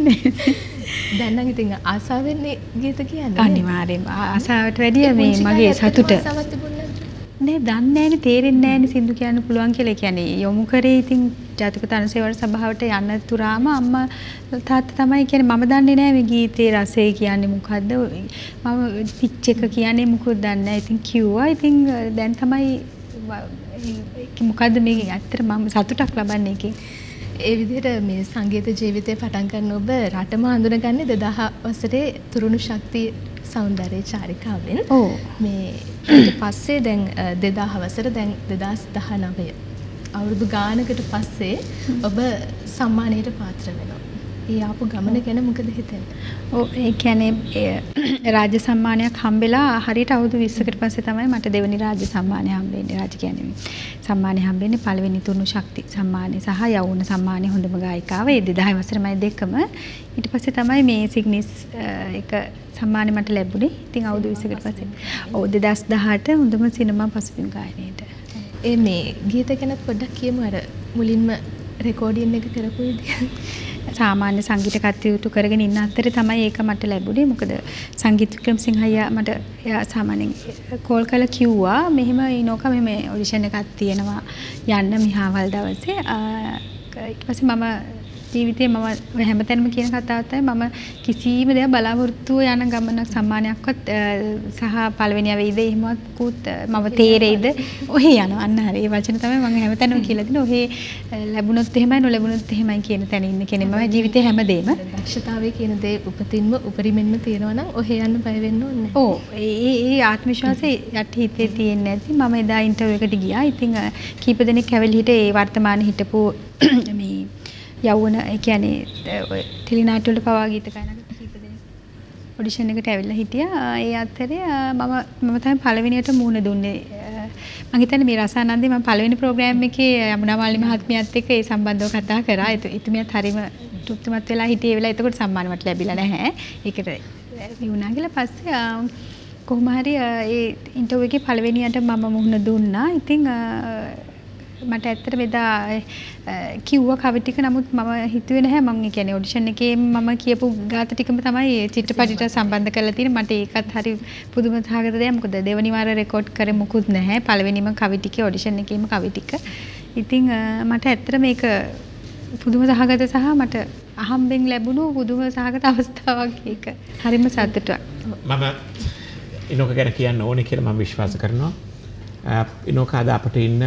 නේ. දැන් නම් ඉතින් ආසාව වෙන්නේ ගීත කියන්නේ. අනිවාර්යයෙන්ම ආසාවට වැඩිය මේ මගේ සතුට. ආසාවක් තිබුණේ නැහැ. දන්නේ නැහැ නේ තේරෙන්නේ නැහැ නේ සින්දු කියන්න පුළුවන් කියලා. ඒ කියන්නේ යොමු කරේ ඉතින් ජාතික තනසේවල සභාවට යන්න තුරාම අම්මා තාත්තා තමයි කියන්නේ මම දන්නේ නැහැ මේ ගීතේ රසය කියන්නේ මොකද්ද මම පිච් එක කියන්නේ මොකද දන්නේ නැහැ ඉතින් කිව්වා ඉතින් දැන් තමයි ඒක මොකද්ද මේක ඇත්තට මම සතුටක් ලබන්නේ ඒකේ ඒ විදිහට මේ සංගීත ජීවිතේ පටන් ගන්න ඔබ රටම හඳුනගන්නේ දෙදහස් වසරේ තුරුණු ශක්තිය සෞන්දර්ය චාරිකාවෙන් මේ ඊට පස්සේ දැන් දෙදහස් වසර දැන් දෙදහස් දහනවය අවුරුදු ගානකට පස්සේ ඔබ සම්මානයට පාත්‍ර වෙනවා. ඒ ආපු ගමන ගැන මොකද හිතන්නේ? ඔව් ඒ කියන්නේ රාජ්‍ය සම්මානයක් හම්බෙලා හරියට අවුරුදු විස්සකට පස්සේ තමයි මට දෙවෙනි රාජ්‍ය සම්මානය හම්බෙන්නේ. රාජ්‍ය කියන්නේ සම්මානය හම්බෙන්නේ පළවෙනි තුරුණු ශක්ති සම්මානය සහ යවුන සම්මානය හොඳම ගායිකාව. ඒ දෙදහස් වසරමයි දෙකම. ඊට පස්සේ තමයි මේ සිග්නිස් එක සම්මානය මට ලැබුණේ. ඉතින් අවුරුදු විස්සකට පස්සේ. ඔව් දෙදහස් දහඅට හොඳම සිනමා පසුබිම් ගායනයට. ඒ මේ ගීත ගැන පොඩ්ඩක් කියමු අර මුලින්ම රෙකෝඩින් එක කරපු විදිය. සාමාන්‍ය සංගීත කටයුතු කරගෙන ඉන්න අතරේ තමයි ඒක මට ලැබුණේ. මොකද සංගීත වික්‍රමසිංහ අයියා මට එයා සාමාන්‍යයෙන් කෝල් කරලා කිව්වා මෙහෙම ඉනෝකා මෙහෙම ඔඩිෂන් එකක් තියෙනවා යන්න මිහාවල් දවසේ. ඊට පස්සේ මම ජීවිතේ මම හැමතැනම කියන කතාවක් තමයි මම කිසිම දෙයක් බලාපොරොත්තුව යන ගමනක් සම්මානයක්වත් සහ පළවෙනිය වෙයිද එහෙමවත් කුත් මම තේරෙයිද ඔහේ යනවා අන්න හරි ඒ වචන තමයි මම හැමතැනම කියලා දෙන ඔහේ ලැබුණොත් එහෙමයි නොලැබුණොත් එහෙමයි කියන තැන ඉන්න කෙනෙක් මම ජීවිතේ හැමදේම දක්ෂතාවයේ කියන දේ උපතින්ම උපරිමෙන්ම තියෙනවා නම් ඔහේ යන්න බය වෙන්න ඕනේ ඕ ඒ ඒ ආත්ම විශ්වාසය යට හිතේ තියෙන්නේ නැති මම එදා ඉන්ටර්විව් එකට ගියා ඉතින් කීප දෙනෙක් කැවිලි හිටේ ඒ වර්තමාන හිටපු මේ යවුන ඒ කියන්නේ ඔය ටෙලිනාට්‍ය වල පවා ගීත ගායනා කරන කීප දෙනෙක් ඔඩිෂන් එකට ඇවිල්ලා හිටියා. ඒ අතරේ මම මම තමයි පළවෙනියට මූණ දුන්නේ. මම හිතන්නේ මේ රසානන්දේ මම පළවෙනි ප්‍රෝග්‍රෑම් එකේ යමුනා මාලිනී මහත්මියත් එක්ක ඒ සම්බන්ධව කතා කරා. එතුමියත් හරිම තෘප්තිමත් වෙලා හිටියේ වෙලාව. ඒකට සම්මාන මට ලැබිලා නැහැ. ඒකට වුණා කියලා පස්සේ කොහොම හරි ඒ ඉන්ටර්විව් එකේ පළවෙනියට මම මූණ දුන්නා. ඉතින් මට ඇත්තටම එදා කිව්වා කවි ටික නමුත් මම හිතුවේ නැහැ මම ඒ කියන්නේ ඔඩිෂන් එකේ මම කියපු ගාත ටිකම තමයි චිත්‍රපටයට සම්බන්ධ කරලා තියෙන්නේ මට ඒකත් හරි පුදුම සහගත දෙයක් මොකද දෙවනි වාර රෙකෝඩ් කරේ මොකුත් නැහැ පළවෙනිම කවි ටිකේ ඔඩිෂන් එකේම කවි ටික ඉතින් මට ඇත්තටම මේක පුදුම සහගත සහ මට අහම්බෙන් ලැබුණු පුදුම සහගත අවස්ථාවක් ඒක හරිම සතුටක් මම ඉනෝක ගැන කියන්න ඕනේ කියලා මම විශ්වාස කරනවා ඉනෝක අද අපිට ඉන්න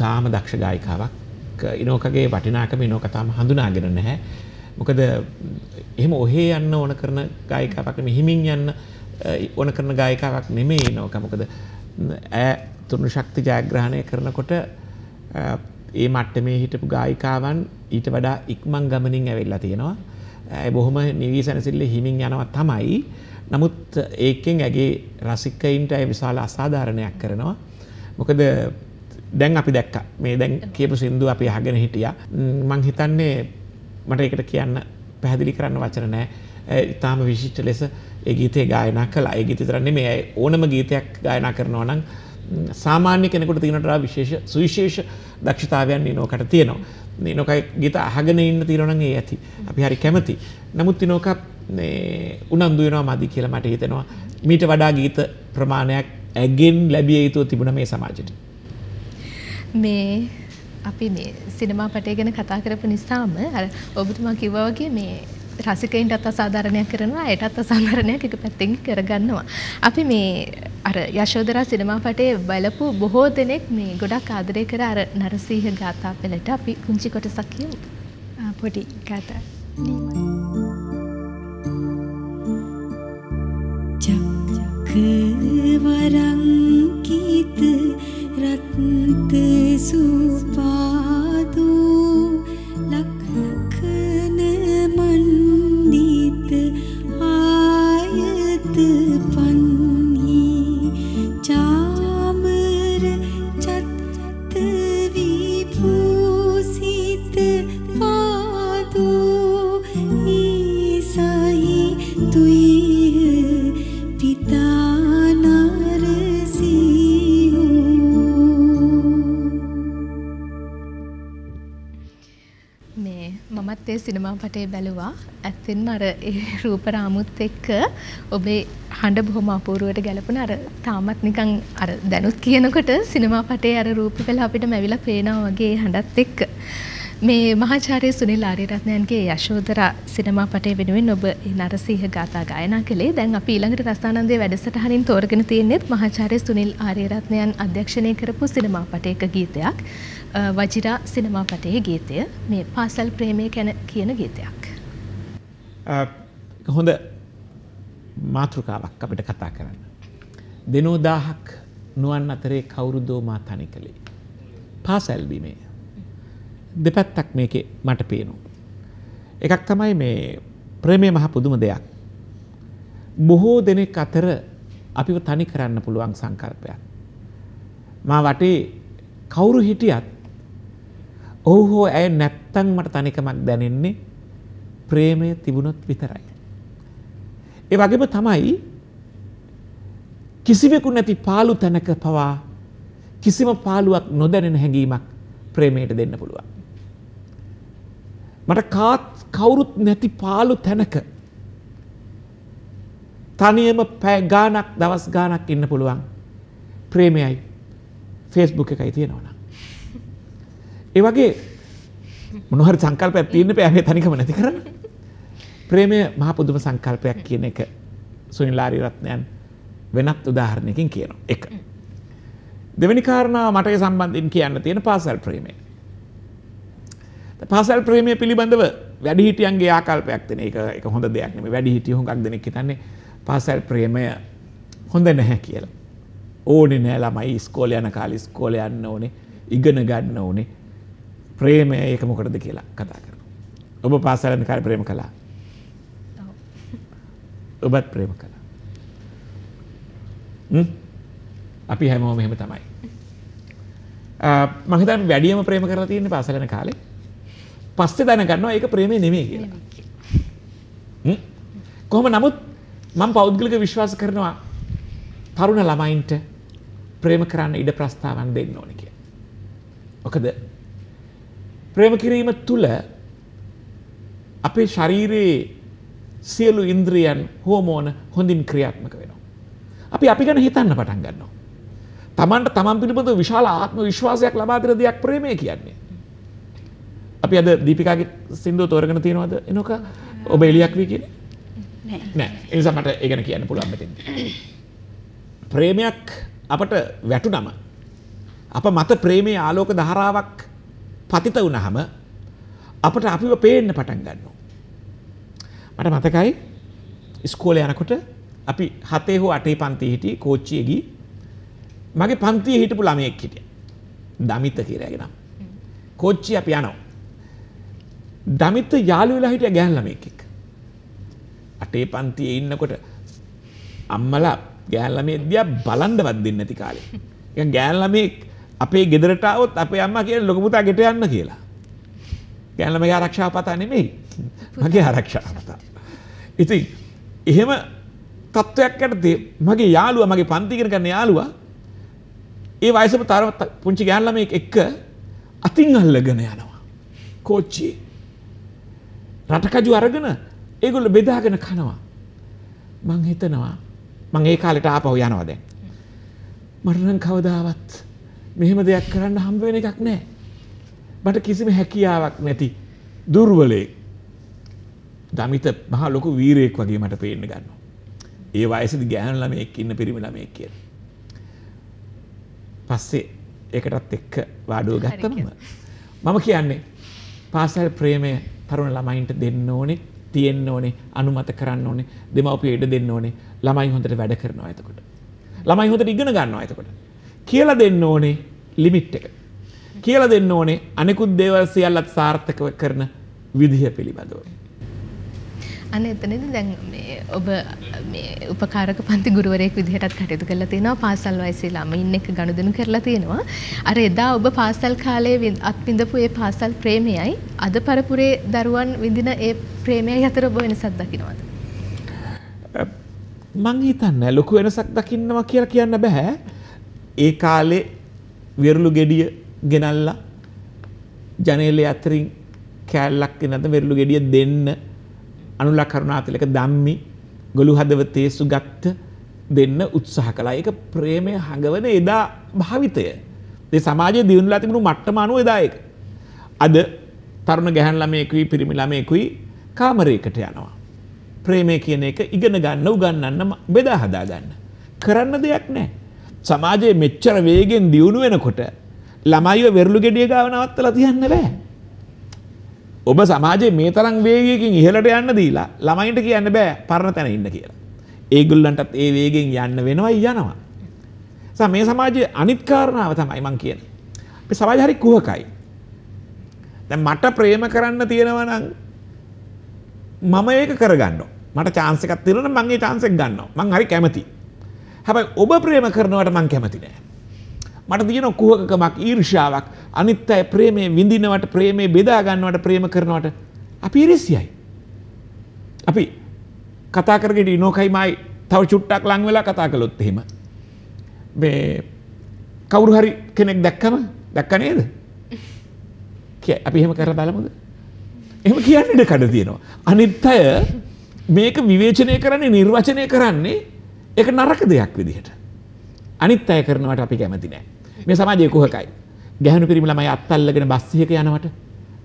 තාම දක්ෂ ගායිකාවක් ඉනෝකගේ වටිනාකම ඉනෝක තාම හඳුනාගෙන නැහැ. මොකද එහෙම ඔහේ යන්න ඕන කරන ගායිකාවක් නෙමෙයි හිමින් යන්න ඕන කරන ගායිකාවක් නෙමෙයි ඉනෝක. මොකද ඈ තුරුණු ශක්ති ජයග්‍රහණය කරනකොට ඒ මට්ටමේ හිටපු ගායිකාවන් ඊට වඩා ඉක්මන් ගමනින් ඇවිල්ලා තියෙනවා. ඒ බොහොම නිවිසනසිල්ලේ හිමින් යනවා තමයි. නමුත් ඒකෙන් ඇගේ රසිකයින්ට ඒ විශාල අසාධාරණයක් කරනවා. මොකද දැන් අපි දැක්කා මේ දැන් කියපු සින්දු අපි අහගෙන හිටියා මං හිතන්නේ මට ඒකට කියන්න පැහැදිලි කරන්න වචන නැහැ ඊටාම විශිෂ්ට ලෙස ඒ ගීතේ ගායනා කළා ඒ ගීතේ තරන්නේ මේ ඕනම ගීතයක් ගායනා කරනවා නම් සාමාන්‍ය කෙනෙකුට තියෙනට වඩා විශේෂ සුවිශේෂ දක්ෂතාවයන් ඉනෝකට තියෙනවා ඉනෝකගේ ගීත අහගෙන ඉන්න තියෙනවා නම් ඒ ඇති අපි හරි කැමති නමුත් ඉනෝක මේ උනන්දු වෙනවා මදි කියලා මට හිතෙනවා මීට වඩා ගීත ප්‍රමාණයක් ඇගෙන් ලැබිය යුතු තිබුණා මේ සමාජයට මේ අපි මේ සිනමා පටය ගැන කතා කරපු නිසාම අර ඔබතුමා කිව්වා වගේ මේ රසිකයින්ටත් අසාධාරණයක් කරනවා ඒටත් අසාධාරණයක් එක පැත්තකින් කරගන්නවා. අපි මේ අර යශෝදරා සිනමා පටයේ බලපු බොහෝ දෙනෙක් මේ ගොඩක් ආදරය කර අර නරසීහ ගාථා පෙළට අපි කුංචි කොටසක් කියමු. පොඩි ගාථා. Sinema patah beluwa, atin mara rupa ramu tek, obe handa bohma puru ada galapun ada tamat nikang ada danut kianu kota sinema patah ada rupa pelapit ada mevila pena wage handa tek. Me mahacharya Sunil Ariratne anke Yashodhara sinema patah benuin obe narasih gata gayana kele, dan api ilang ratasanan de wedesatahanin torgen tiennet mahacharya Sunil Ariratne an adhyakshane karapu sinema patah kagityak. Wajira sinema patah geetya, me pasal preme kena kiana geetyak. Honda matrukawa kapita kata karan. Deno dahak nuan natare kaurudo matani kali. Pasal bi me depat tak me ke mata peenu. Ekak tamai me preme mahapuduma deyak. Boho dene katara api watani karanna puluwang sankalpayak. Ma wate kauru hitiyat ඔහු ඇය නැත්තම් මට තනිකමක් දැනෙන්නේ ප්‍රේමය තිබුණොත් විතරයි. ඒ වගේම තමයි කිසිවෙකු නැති පාළු තැනක පවා කිසිම පාළුවක් නොදැනෙන හැඟීමක් ප්‍රේමයට දෙන්න පුළුවන්. මට කාත් කවුරුත් නැති පාළු තැනක තනියම පැය ගාණක් දවස් ගාණක් ඉන්න පුළුවන් ප්‍රේමයයි Facebook එකයි තියෙනවා. ඒ වගේ මොනවා හරි සංකල්පයක් තියෙන්න බෑ මේ තනිකම නැති කරන්න. ප්‍රේමය මහ පුදුම සංකල්පයක් කියන එක සුනිල් ආරියරත්නයන් වෙනත් උදාහරණයකින් කියනවා. එක. දෙවෙනි කාරණාව මට ඒ සම්බන්ධයෙන් කියන්න තියෙන පාසල් ප්‍රේමය. පාසල් ප්‍රේමය පිළිබඳව වැඩිහිටියන්ගේ ආකල්පයක් තියෙන එක ඒක හොඳ දෙයක් නෙමෙයි. වැඩිහිටිය හුඟක් දෙනෙක් හිතන්නේ පාසල් ප්‍රේමය හොඳ නැහැ කියලා. ඕනේ නැහැ ළමයි ඉස්කෝලේ යන කාලේ ඉස්කෝලේ යන්න ඕනේ, ඉගෙන ගන්න ඕනේ. ප්‍රේමය ඒක මොකටද කියලා කතා කරනවා. ඔබ පාසල් යන කාලේ ප්‍රේම කළා. ඔබත් ප්‍රේම කළා. හ්ම්. අපි හැමෝම එහෙම තමයි. මම හිතන්නේ වැඩිම ප්‍රේම කරලා තියෙන්නේ පාසල් යන කාලේ. පස්සේ දැනගන්නවා ඒක ප්‍රේමය නෙමෙයි කියලා. හ්ම්. කොහොම නමුත් මම පෞද්ගලික විශ්වාස කරනවා තරුණ ළමයින්ට ප්‍රේම කරන්න ඉඩ ප්‍රස්තාවන් දෙන්න ඕනේ කියලා. ඔකද ප්‍රේම කිරීම තුළ අපේ ශරීරයේ සියලු ඉන්ද්‍රියන් හෝමෝන හොඳින් ක්‍රියාත්මක වෙනවා. අපි අපි ගැන හිතන්න පටන් ගන්නවා. Tamanට Taman පිළිබඳව විශාල ආත්ම විශ්වාසයක් ලබා දෙන දෙයක් ප්‍රේමය කියන්නේ. අපි අද දීපිකාගේ සින්දුව තෝරගෙන තියනවාද එනෝක ඔබ එලියක් වී කියන්නේ? නෑ. නෑ. ඒ නිසා මට ඒ ගැන කියන්න පුළුවන් මෙතෙන්දී. ප්‍රේමයක් අපට වැටුනම අප මත ප්‍රේමයේ ආලෝක ධාරාවක් පතිත වුණාම අපට අපිව පේන්න පටන් ගන්නවා. මට මතකයි ඉස්කෝලේ යනකොට අපි හතේ හෝ අටේ පන්තියේ හිටියේ කෝච්චියේ ගිහින් මගේ පන්තියේ හිටපු ළමයෙක් හිටියා. දමිත කියලා යගේ නම. කෝච්චිය අපි යනවා. දමිත යාළු වෙලා හිටියා ගෑනු ළමයෙක් එක්ක. අටේ පන්තියේ ඉන්නකොට අම්මලා ගෑනු ළමයෙක් දිහා බලන්නවත් දෙන්නේ නැති කාලේ. ඒක ගෑනු ළමයෙක් අපේ ගෙදරට આવොත් අපේ අම්මා කියන ලොකු පුතා ගෙට යන්න කියලා. ගෑනු ළමගේ ආරක්ෂාව පතා නෙමෙයි. මගේ ආරක්ෂාව පතා. ඉතින් එහෙම තත්වයක් යටතේ මගේ යාළුවා මගේ පන්ති ඉගෙන ගන්න යාළුවා ඒ වයසේම තර පුංචි ගෑනු ළමෙක් එක්ක අතින් අල්ලගෙන යනවා. කෝච්චියේ. රටකජු අරගෙන ඒගොල්ලෝ බෙදාගෙන කනවා. මං හිතනවා මං ඒ කාලෙට ආපහු යනවා දැන්. මට නම් කවදාවත් මෙහෙම දෙයක් කරන්න හම්බ වෙන එකක් නෑ. මට කිසිම හැකියාවක් නැති දුර්වලෙක්. දමිත මහ ලොකු වීරයෙක් වගේ මට පේන්න ගන්නවා. ඒ වයසේදී ගෑනු ළමයෙක් ඉන්න පිරිමි ළමයෙක් කියලා. පස්සේ ඒකටත් එක්ක වාඩුව ගත්තම මම කියන්නේ පාසල් ප්‍රේමය තරුණ ළමයින්ට දෙන්න ඕනේ තියෙන්න ඕනේ, අනුමත කරන්න ඕනේ, දෙමව්පිය ඉඩ දෙන්න ඕනේ, ළමයි හොඳට වැඩ කරනවා එතකොට. ළමයි හොඳට ඉගෙන ගන්නවා එතකොට. කියලා දෙන්න ඕනේ limit එක. කියලා දෙන්න ඕනේ අනිකුත් දේවල් සියල්ලත් සාර්ථකව කරන විදිය පිළිබඳව. අනේ එතනදී දැන් මේ ඔබ මේ උපකාරක පන්ති ගුරුවරයෙක් විදිහටත් කටයුතු කරලා තිනවා පාසල් වයසේ ළමයින් එක්ක ගනුදෙනු කරලා තිනවා. අර එදා ඔබ පාසල් කාලයේ අත්විඳපු ඒ පාසල් ප්‍රේමයයි අද පරපුරේ දරුවන් විඳින ඒ ප්‍රේමයයි අතර ඔබ වෙනසක් දකින්නවද? මං හිතන්නේ ලොකු වෙනසක් දකින්නවා කියලා කියන්න බෑ. ඒ කාලේ විරළු ගෙඩිය ගෙනල්ලා ජනේලේ අතරින් කෑල්ලක් නැත්නම් විරළු ගෙඩිය දෙන්න Anula karuna atileka dammi golu hadawathe sugatta denna utsaha kala eka premaya hangavana eda bhavitaya me samaje diunula thibunu mattama anu eda eka ada taruna gahan lameyekui pirimi lameyekui kamarayekata yanawa premaya kiyana eka igena ganna ugannanna beda hada ganna karanna deyak naha samaje mechchara vegen diunu wenakota lamayiwa werulu gediya gawa nawattala tiyanna ba ඔබ සමාජයේ මේ තරම් වේගයකින් ඉහළට යන්න දීලා ළමයින්ට කියන්න බෑ පරණ තැන ඉන්න කියලා. ඒගොල්ලන්ටත් ඒ වේගයෙන් යන්න වෙනවා යනවා. සම මේ සමාජයේ අනිත් කාරණාව තමයි මම කියන්නේ. අපි සමාජය හරි කුහකයි. දැන් මට ප්‍රේම කරන්න තියෙනවා නම් මම ඒක කරගන්නවා. මට chance එකක් තියෙනවා නම් මම ඒ chance එක ගන්නවා. මම හරි කැමතියි. හැබැයි ඔබ ප්‍රේම කරනවට මම කැමති නෑ. මට තියෙන කුහකකමක් ඊර්ෂ්‍යාවක් අනිත් අය ප්‍රේමයේ විඳිනවට ප්‍රේමයේ බෙදා ගන්නවට ප්‍රේම කරනවට අපි ඊර්ෂ්‍යයි. අපි කතා කරගෙන ඉනෝකයි මයි තව චුට්ටක් ලඟ වෙලා කතා කළොත් එහෙම මේ කවුරු හරි කෙනෙක් දැක්කම දැක්ක නේද? කිය අපි එහෙම කරලා බලමුද? එහෙම කියන්න ඉඩ කඩ තියෙනවා. අනිත් අය මේක විවේචනය කරන්නේ නිර්වචනය කරන්නේ ඒක නරක දෙයක් විදිහට. අනිත් අය කරනවට අපි කැමති නෑ. මේ සමාජයේ කුහකයි. ගැහණු පිරිමි ළමයි අත්අල්ලගෙන බස් එකක යනවට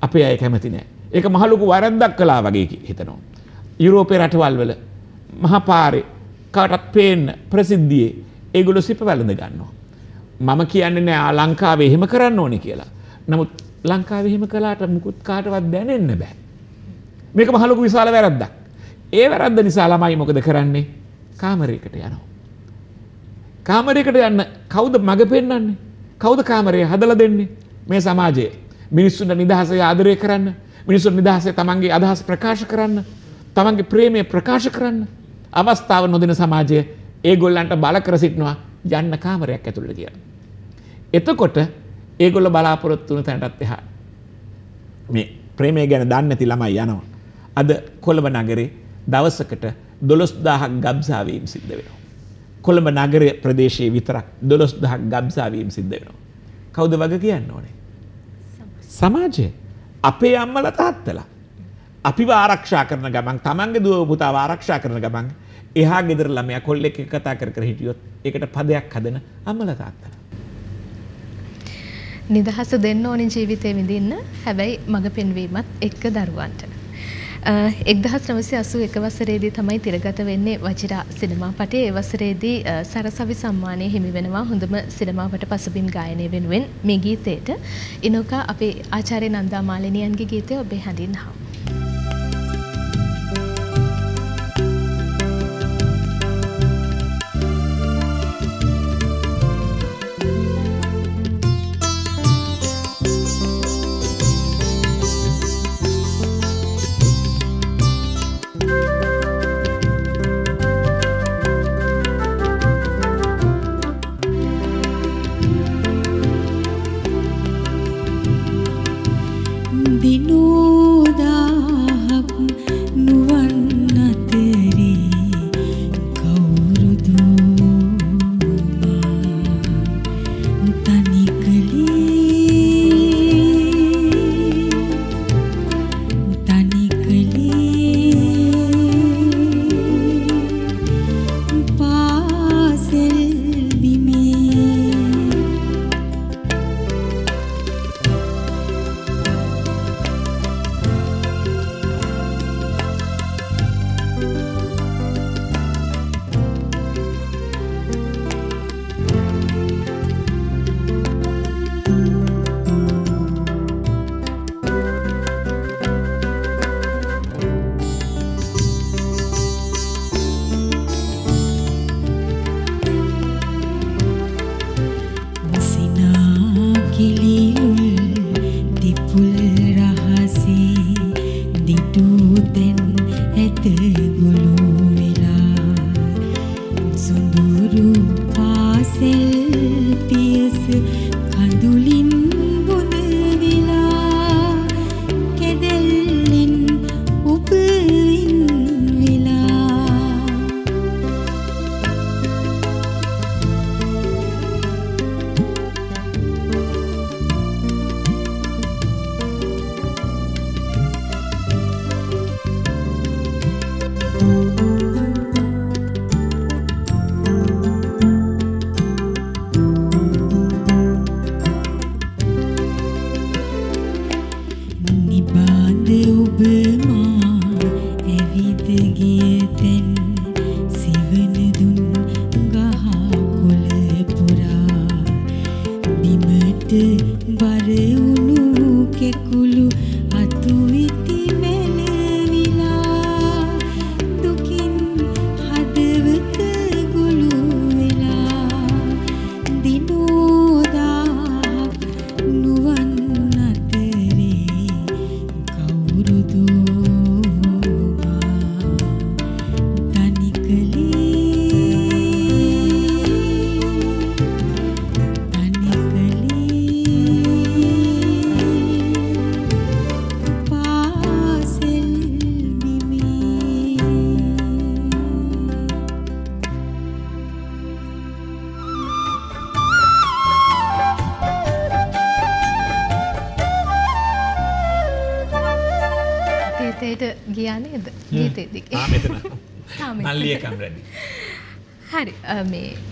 අපේ අය කැමති නෑ. ඒක මහ ලොකු වරද්දක් කළා වගේ හිතනවා. යුරෝපේ රටවල් වල මහ පාරේ කාටත් පේන්න ප්‍රසිද්ධියේ ඒගොල්ලෝ සිප වැළඳ ගන්නවා. මම කියන්නේ නෑ ලංකාවේ එහෙම කරන්න ඕනේ කියලා. නමුත් ලංකාවේ එහෙම කළාට මුකුත් කාටවත් දැනෙන්න බෑ. මේක මහ ලොකු විශාල වැරද්දක්. ඒ වැරද්ද නිසා ළමයි මොකද කරන්නේ? කාමරයකට යනවා. කාමරයකට යන්න කවුද මග පෙන්නන්නේ? කවුද කාමරය හදලා දෙන්නේ? මේ සමාජයේ මිනිස්සුන්ට නිදහසේ ආදරය කරන්න, මිනිස්සුන්ට නිදහසේ තමන්ගේ අදහස් ප්‍රකාශ කරන්න, තමන්ගේ ප්‍රේමය ප්‍රකාශ කරන්න අවස්ථාව නොදෙන සමාජය ඒගොල්ලන්ට බල කර සිටිනවා යන්න කාමරයක් ඇතුළට කියලා. එතකොට ඒගොල්ලෝ බලාපොරොත්තු වෙන තැනටත් එහා මේ ප්‍රේමය ගැන දන්නේ නැති ළමයි යනවා. අද කොළඹ නගරේ දවසකට දොළොස් දහසක් ගබ්සා වීම සිද්ධ වෙනවා. කොළඹ නගර ප්‍රදේශයේ විතරක් දොළොස් දහසක් ගබ්සා වීම සිද්ධ වෙනවා. කවුද වග කියන්න ඕනේ? සමාජය. අපේ අම්මලා තාත්තලා. අපිව ආරක්ෂා කරන ගමන් තමන්ගේ දුව පුතාව ආරක්ෂා කරන ගමන් එහා ගෙදර ළමයා කොල්ලෙක් එක්ක කතා කර කර හිටියොත් ඒකට පදයක් හදන අම්මලා තාත්තලා. නිදහස දෙන්න ඕනේ ජීවිතේ විඳින්න. හැබැයි මග පෙන්වීමත් එක්ක දරුවන්ට. එක්දහස් නවසිය අසූ එක වසරේදී තමයි තිරගත වෙන්නේ වජිරා සිනමා පටය. ඒ වසරේදී සරසවි සම්මානය හිමි වෙනවා හොඳම සිනමාවට පසුබිම් ගායනය වෙනුවෙන් මේ ගීතයට. ඉනෝකා අපේ ආචාර්ය නන්දා මාලිනියන්ගේ ගීතය ඔබේ හඳින් හමු. Dinoda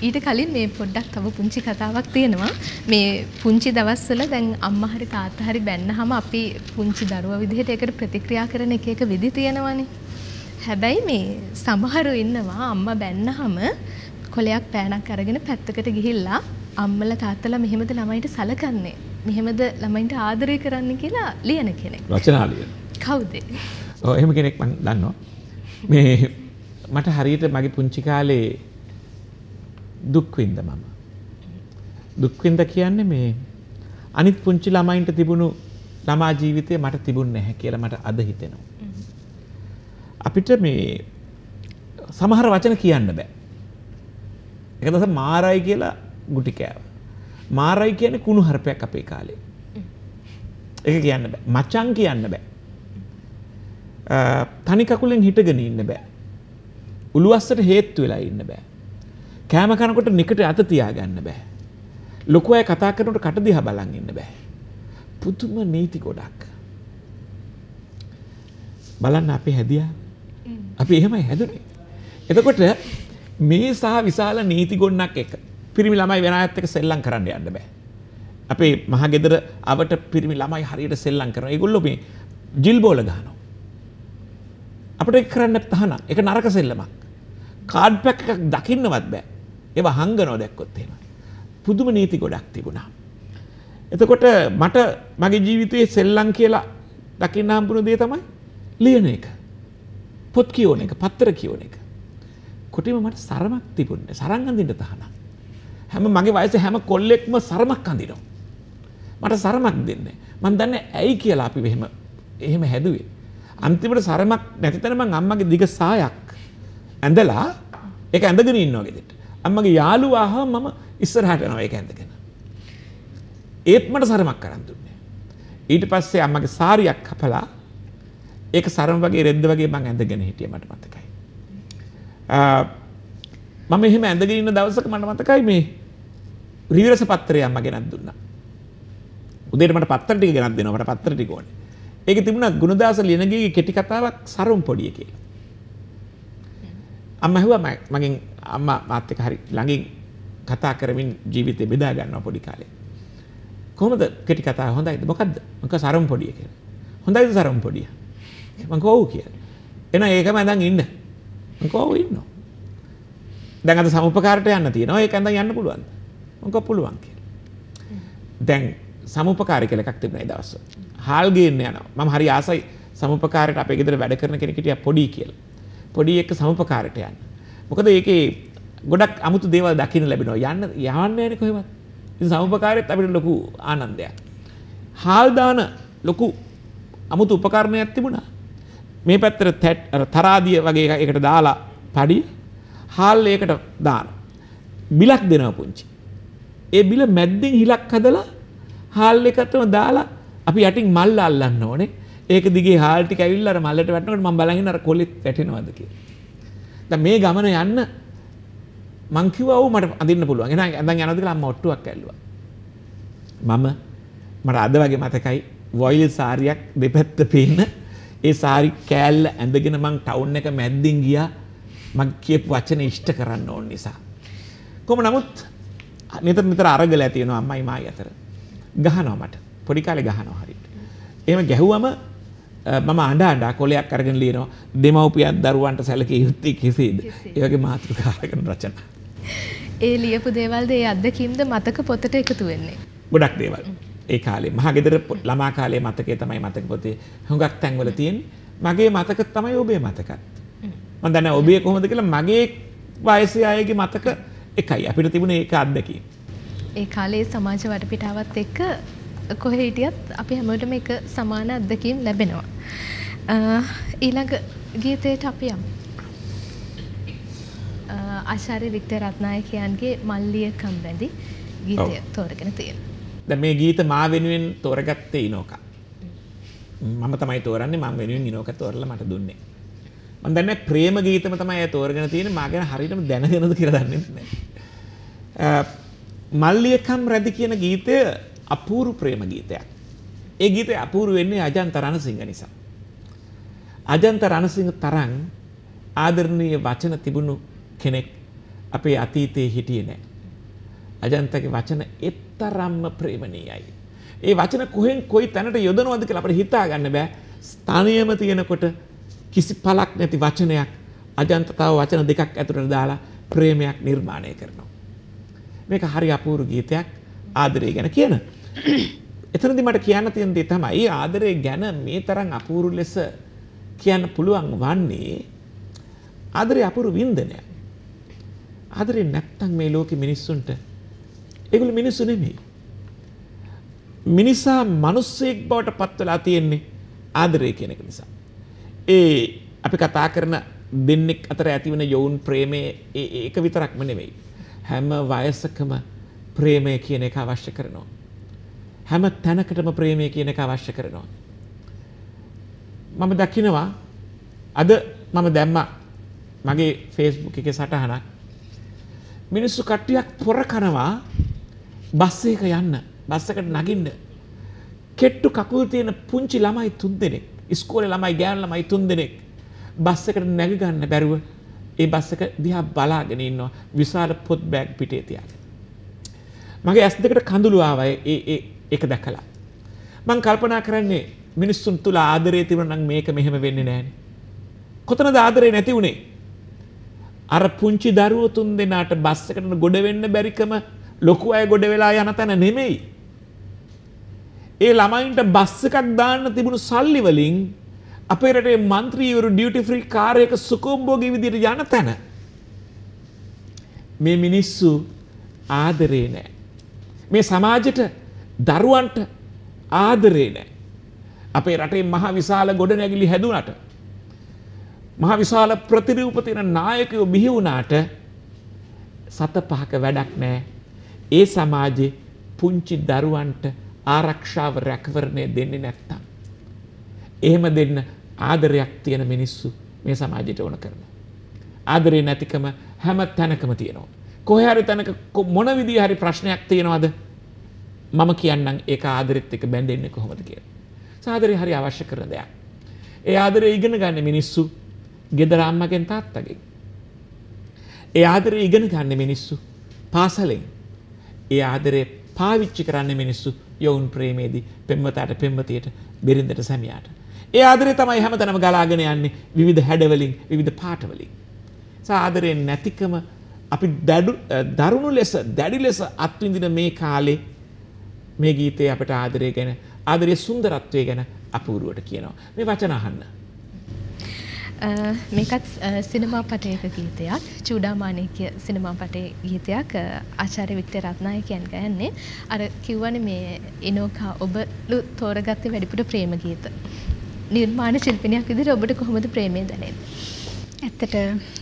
ඊට කලින් මේ පොඩ්ඩක් තව පුංචි කතාවක් තියෙනවා. මේ පුංචි දවස්වල දැන් අම්මා හරි තාත්තා හරි බැන්නහම අපි පුංචි දරුවා විදිහට ඒකට ප්‍රතික්‍රියා කරන එක එක විදි තියෙනවානේ. හැබැයි මේ සමහරු ඉන්නවා අම්මා බැන්නහම කොලයක් පෑනක් අරගෙන පැත්තකට ගිහිල්ලා අම්මලා තාත්තලා මෙහෙමද ළමයිට සලකන්නේ. මෙහෙමද ළමයින්ට ආදරය කරන්නේ කියලා ලියන කෙනෙක්. රචනා ලියන. කවුද? ඔව් එහෙම කෙනෙක් මම දන්නවා. මේ මට හරියට මගේ පුංචි කාලේ දුක්වින්ද මම. දුක්වින්ද කියන්නේ මේ අනිත් පුංචි ළමයින්ට තිබුණු ළමා ජීවිතේ මට තිබුණ නැහැ කියලා මට අද හිතෙනවා. අපිට මේ සමහර වචන කියන්න බෑ. එක දවසක් මාරයි කියලා ගුටි කෑවා. මාරයි කියන්නේ කුණු හරපයක් අපේ කාලේ. ඒක කියන්න බෑ. මචං කියන්න බෑ. තනි කකුලෙන් හිටගෙන ඉන්න බෑ. උළුවස්සට හේතු වෙලා ඉන්න බෑ. කෑම කනකොට නිකට අත තියාගන්න බෑ. ලොකු අය කතා කරනකොට කට දිහා බලන් ඉන්න බෑ. පුදුම නීති ගොඩක්. බලන්න අපි හැදියා. අපි එහෙමයි හැදුනේ. එතකොට මේ සහ විශාල නීති ගොන්නක් එක පිරිමි ළමයි වෙන අයත් එක්ක සෙල්ලම් කරන්න යන්න බෑ. අපේ මහගෙදර අවට පිරිමි ළමයි හරියට සෙල්ලම් කරනවා. ඒගොල්ලෝ මේ ජිල් බෝල ගහනවා. අපිට ඒක කරන්න තහනම්. ඒක නරක සෙල්ලමක්. කාඩ් පැක් එකක් දකින්නවත් බෑ. ඒව හංගනව දැක්කොත් එහෙම. පුදුම නීති ගොඩක් තිබුණා. එතකොට මට මගේ ජීවිතයේ සෙල්ලම් කියලා දකින්න හම්බුන දේ තමයි ලියන එක. පොත් කියවන එක, පත්‍ර කියවන එක. කොටිම මට සරමක් තිබුණේ. සරන් අඳින්න තහනම්. හැම මගේ වයසේ හැම කොල්ලෙක්ම සරමක් අඳිනවා. මට සරමක් දෙන්නේ. මම දන්නේ ඇයි කියලා අපි එහෙම එහෙම හැදුවේ. අන්තිමට සරමක් නැතිතන මං අම්මගේ දිග සායක් ඇඳලා ඒක ඇඳගෙන ඉන්නවා ගෙදෙට. අම්මගේ යාළුවා ආව මම ඉස්සරහට යනවා ඒක ඇඳගෙන. ඒත් මට සරමක් අරන් දුන්නේ. ඊට පස්සේ අම්මගේ සාරියක් කපලා ඒක සරම වගේ රෙද්ද වගේ මම ඇඳගෙන හිටියේ මට මතකයි. මම එහෙම ඇඳගෙන ඉන්න දවසක මට මතකයි මේ රිවිරස පත්‍රය අම්මා ගෙනත් දුන්නා. උදේට මට පත්‍ර ටික ගෙනත් දෙනවා. මට පත්‍ර ටික ඕනේ. ඒකේ තිබුණා ගුණදාස ලියනගේගේ කෙටි කතාවක් සරම් පොඩිය කියලා. අම්ම හුවා මගෙන් අම්මා මාත් එක්ක හරි ළඟින් කතා කරමින් ජීවිතේ බෙදා ගන්නවා පොඩි කාලේ. කොහොමද කෙටි කතාව හොඳයිද? මොකද්ද? මොකද සරම් පොඩිය කියලා. හොඳයිද සරම් පොඩිය? මං කෝව් කියලා. එන ඒකම දැන් ඉන්න. මං කෝව් ඉන්නවා. දැන් අද සමුපකාරට යන්න තියෙනවා. ඒක ඇඳන් යන්න පුළුවන්ද? මං කෝ පුළුවන් කියලා. දැන් සමුපකාරය කියලා එකක් තිබුණා ඒ දවස්වල. හාල් ගේන්න යනවා. මම හරි ආසයි සමුපකාරයට අපේ ගෙදර වැඩ කරන කෙනෙක් හිටියා පොඩි කියලා. පොඩි එක සමපකාරයට යන්න. මොකද ඒකේ ගොඩක් අමුතු දේවල් දකින්න ලැබෙනවා. යන්න යවන්න යන්නේ කොහෙවත්. ඉතින් සමපකාරයත් අපිට ලොකු ආනන්දයක්. හාල් දාන ලොකු අමුතු උපකරණයක් තිබුණා. මේ පැත්තට අර තරාදිය වගේ එකකට දාලා පඩි හාල් එකකට දාන. බිලක් දෙනවා පුංචි. ඒ බිල මැද්දෙන් හිලක් හදලා හාල් එකටම දාලා අපි යටින් මල් අල්ලන්න ඕනේ. ඒක දිගේ හාල් ටික ඇවිල්ලා අර මල්ලට වැටෙනකොට මම බලන් ඉන්න අර කොලෙත් වැටෙනවද කියලා. දැන් මේ ගමන යන්න මං කිව්වා ඔව් මට අඳින්න පුළුවන්. එහෙනම් ඇඳන් යනවද කියලා අම්මා ඔට්ටුවක් ඇල්ලුවා. මම මට අද වගේ මතකයි වොයිල් සාරියක් දෙපැත්ත පේන ඒ සාරි කෑල්ල ඇඳගෙන මං ටවුන් එක මැද්දින් ගියා. මං කියපු වචන ඉෂ්ට කරන්න ඕන නිසා. කොහොම නමුත් නිතර නිතර අරගල ඇති වෙනවා අම්මයි මායි අතර. ගහනවා මට. පොඩි කාලේ ගහනවා හරියට. එහෙම ගැහුවම මම අඬ අඬ කොලයක් අරගෙන ලියනවා දෙමව්පියන් දරුවන්ට සැලකිය යුත්තේ කෙසේද? ඒ වගේ මාතෘකාවකින් රචනා. ඒ ලියපු දේවල්ද ඒ අත්දැකීම්ද මතක පොතට එකතු වෙන්නේ? ගොඩක් දේවල්. ඒ කාලේ මහ ගෙදර ළමා කාලේ මතකයේ තමයි මතක පොතේ හුඟක් තැන්වල තියෙන්නේ. මගේ මතක තමයි ඔබේ මතකත්. මම දන්නේ ඔබේ කොහොමද කියලා මගේ වයසේ අයගේ මතක එකයි. අපිට තිබුණේ ඒක අත්දැකීම. ඒ කාලේ සමාජ වටපිටාවත් එක්ක කොහේ හිටියත් අපි හැමෝටම එක සමාන අත්දැකීම් ලැබෙනවා. ඊළඟ ගීතයට අපි යමු. ආචාර්ය වික්ටර් රත්නායකයන්ගේ මල්ලිය කම්බැඳි ගීතය තෝරගෙන තියෙනවා. දැන් මේ ගීත මා වෙනුවෙන් තෝරගත්තේ ඉනෝකා. මම තමයි තෝරන්නේ මම වෙනුවෙන් ඉනෝකා තෝරලා මට දුන්නේ. මම දන්නේ ප්‍රේම ගීතම තමයි ඒ තෝරගෙන තියෙන්නේ මා ගැන හරියටම දැනගෙනද කියලා දන්නේ නැහැ. මල්ලිය කම්බැඳි කියන ගීතය අපූර්ව ප්‍රේම ගීතයක්. ඒ ගීතය අපූර්ව වෙන්නේ අජන්ත රණසිංහ නිසා. අජන්ත රණසිංහ තරම් ආදරණීය වචන තිබුණු කෙනෙක් අපේ අතීතයේ හිටියේ නැහැ. අජන්තගේ වචන එතරම්ම ප්‍රේමණීයයි. ඒ වචන කොහෙන් කොයි තැනට යොදනවද කියලා අපිට හිතා ගන්න බෑ. ස්ථානියම තියෙනකොට කිසි පළක් නැති වචනයක් අජන්ත තව වචන දෙකක් ඇතුළට දාලා ප්‍රේමයක් නිර්මාණය කරනවා. මේක හරි අපූර්ව ගීතයක් ආදරය ගැන කියන. එතනදී මට කියන්න තියෙන දේ තමයි ආදරය ගැන මේ තරම් අපූර්ව ලෙස කියන්න පුළුවන් වන්නේ ආදරේ අපූර්ව වින්දනයක්. ආදරේ නැත්තම් මේ ලෝකෙ මිනිස්සුන්ට ඒගොල්ලෝ මිනිස්සු නෙමෙයි. මිනිසා මිනිස්සෙක් බවට පත් වෙලා තියෙන්නේ ආදරේ කියන එක නිසා. ඒ අපි කතා කරන දෙන්නෙක් අතර ඇතිවන යෝන් ප්‍රේමයේ ඒ ඒක විතරක්ම නෙමෙයි. හැම වයසකම ප්‍රේමය කියන එක අවශ්‍ය කරනවා. හැම තැනකටම ප්‍රේමය කියන එක අවශ්‍ය කරනවා. මම දකිනවා අද මම දැම්මා මගේ Facebook එකේ සටහනක්. මිනිස්සු කට්ටියක් පොර කරනවා බස් එක යන්න බස් එකට නගින්න. කෙට්ටු කකුල් තියෙන පුංචි ළමයි තුන්දෙනෙක් ඉස්කෝලේ ළමයි ගෑනු ළමයි තුන්දෙනෙක් බස් එකට නැග ගන්න බැරුව ඒ බස් එක දිහා බලාගෙන ඉන්නවා විශාල පොත් බෑග් පිටේ තියාගෙන. මගේ ඇස් දෙකට කඳුළු ආවා ඒ ඒ ඒක දැකලා. මම කල්පනා කරන්නේ මිනිස්සුන් තුල ආදරය තිබුණා නම් මේක මෙහෙම වෙන්නේ නැහනේ. කොතනද ආදරේ නැති උනේ? අර පුංචි දරුවෝ තුන් දෙනාට බස් එකට ගොඩ වෙන්න බැරිකම ලොකු අය ගොඩ වෙලා යන තැන නෙමෙයි. ඒ ළමයින්ට බස් එකක් දාන්න තිබුණු සල්ලි වලින් අපේ රටේ മന്ത്രിවරු ඩියුටි ෆ්‍රී කාර් එක සුකුම්බෝගේ විදියට යන තැන. මේ මිනිස්සු ආදරේ නැහැ. මේ සමාජයට දරුවන්ට ආදරේ නැහැ. අපේ රටේ මහ විශාල ගොඩනැගිලි හැදුනට මහ විශාල ප්‍රතිරූප තියෙන නායකයෝ බිහි වුණාට සත පහක වැඩක් නැහැ. ඒ සමාජයේ පුංචි දරුවන්ට ආරක්ෂාව රැකවරණය දෙන්නේ නැත්තම්. එහෙම දෙන්න ආදරයක් තියෙන මිනිස්සු මේ සමාජයට ඕන කරනවා. ආදරේ නැතිකම හැම තැනකම තියෙනවා. කොහේ හරි තැනක මොන විදිහේ හරි ප්‍රශ්නයක් තියෙනවද? මම කියන්නම් ඒක ආදරෙත් එක්ක බැඳෙන්නේ කොහොමද කියලා. සාදරේ හරි අවශ්‍ය කරන දෙයක්. ඒ ආදරේ ඉගෙන ගන්න මිනිස්සු ගෙදර අම්මගෙන් තාත්තගෙන්. ඒ ආදරේ ඉගෙන ගන්න මිනිස්සු පාසලෙන්. ඒ ආදරේ පාවිච්චි කරන්න මිනිස්සු යෝන් ප්‍රේමයේදී පෙම්වතාට පෙම්වතියට බිරිඳට සැමියාට. ඒ ආදරේ තමයි හැමතැනම ගලාගෙන යන්නේ විවිධ හැඩවලින් විවිධ පාටවලින්. සාදරේ නැතිකම අපි දරුණු ලෙස දැඩි ලෙස අත්විඳින මේ කාලේ මේ ගීතේ අපට ආදරය ගැන ආදරයේ සුන්දරත්වය ගැන අපූර්වට කියනවා. මේ වචන අහන්න. මේකත් සිනමා පටයක ගීතයක් චූඩාමානේකිය සිනමා පටයේ ගීතයක් ආචාර්ය වික්ටර් රත්නායකයන් ගයන්නේ. අර කිව්වනේ මේ ඉනෝකා ඔබලු තෝරගත්තේ වැඩිපුර ප්‍රේම ගීත. නිර්මාණ ශිල්පිනියක් විදිහට ඔබට කොහොමද ප්‍රේමය දැනෙන්නේ? ඇත්තට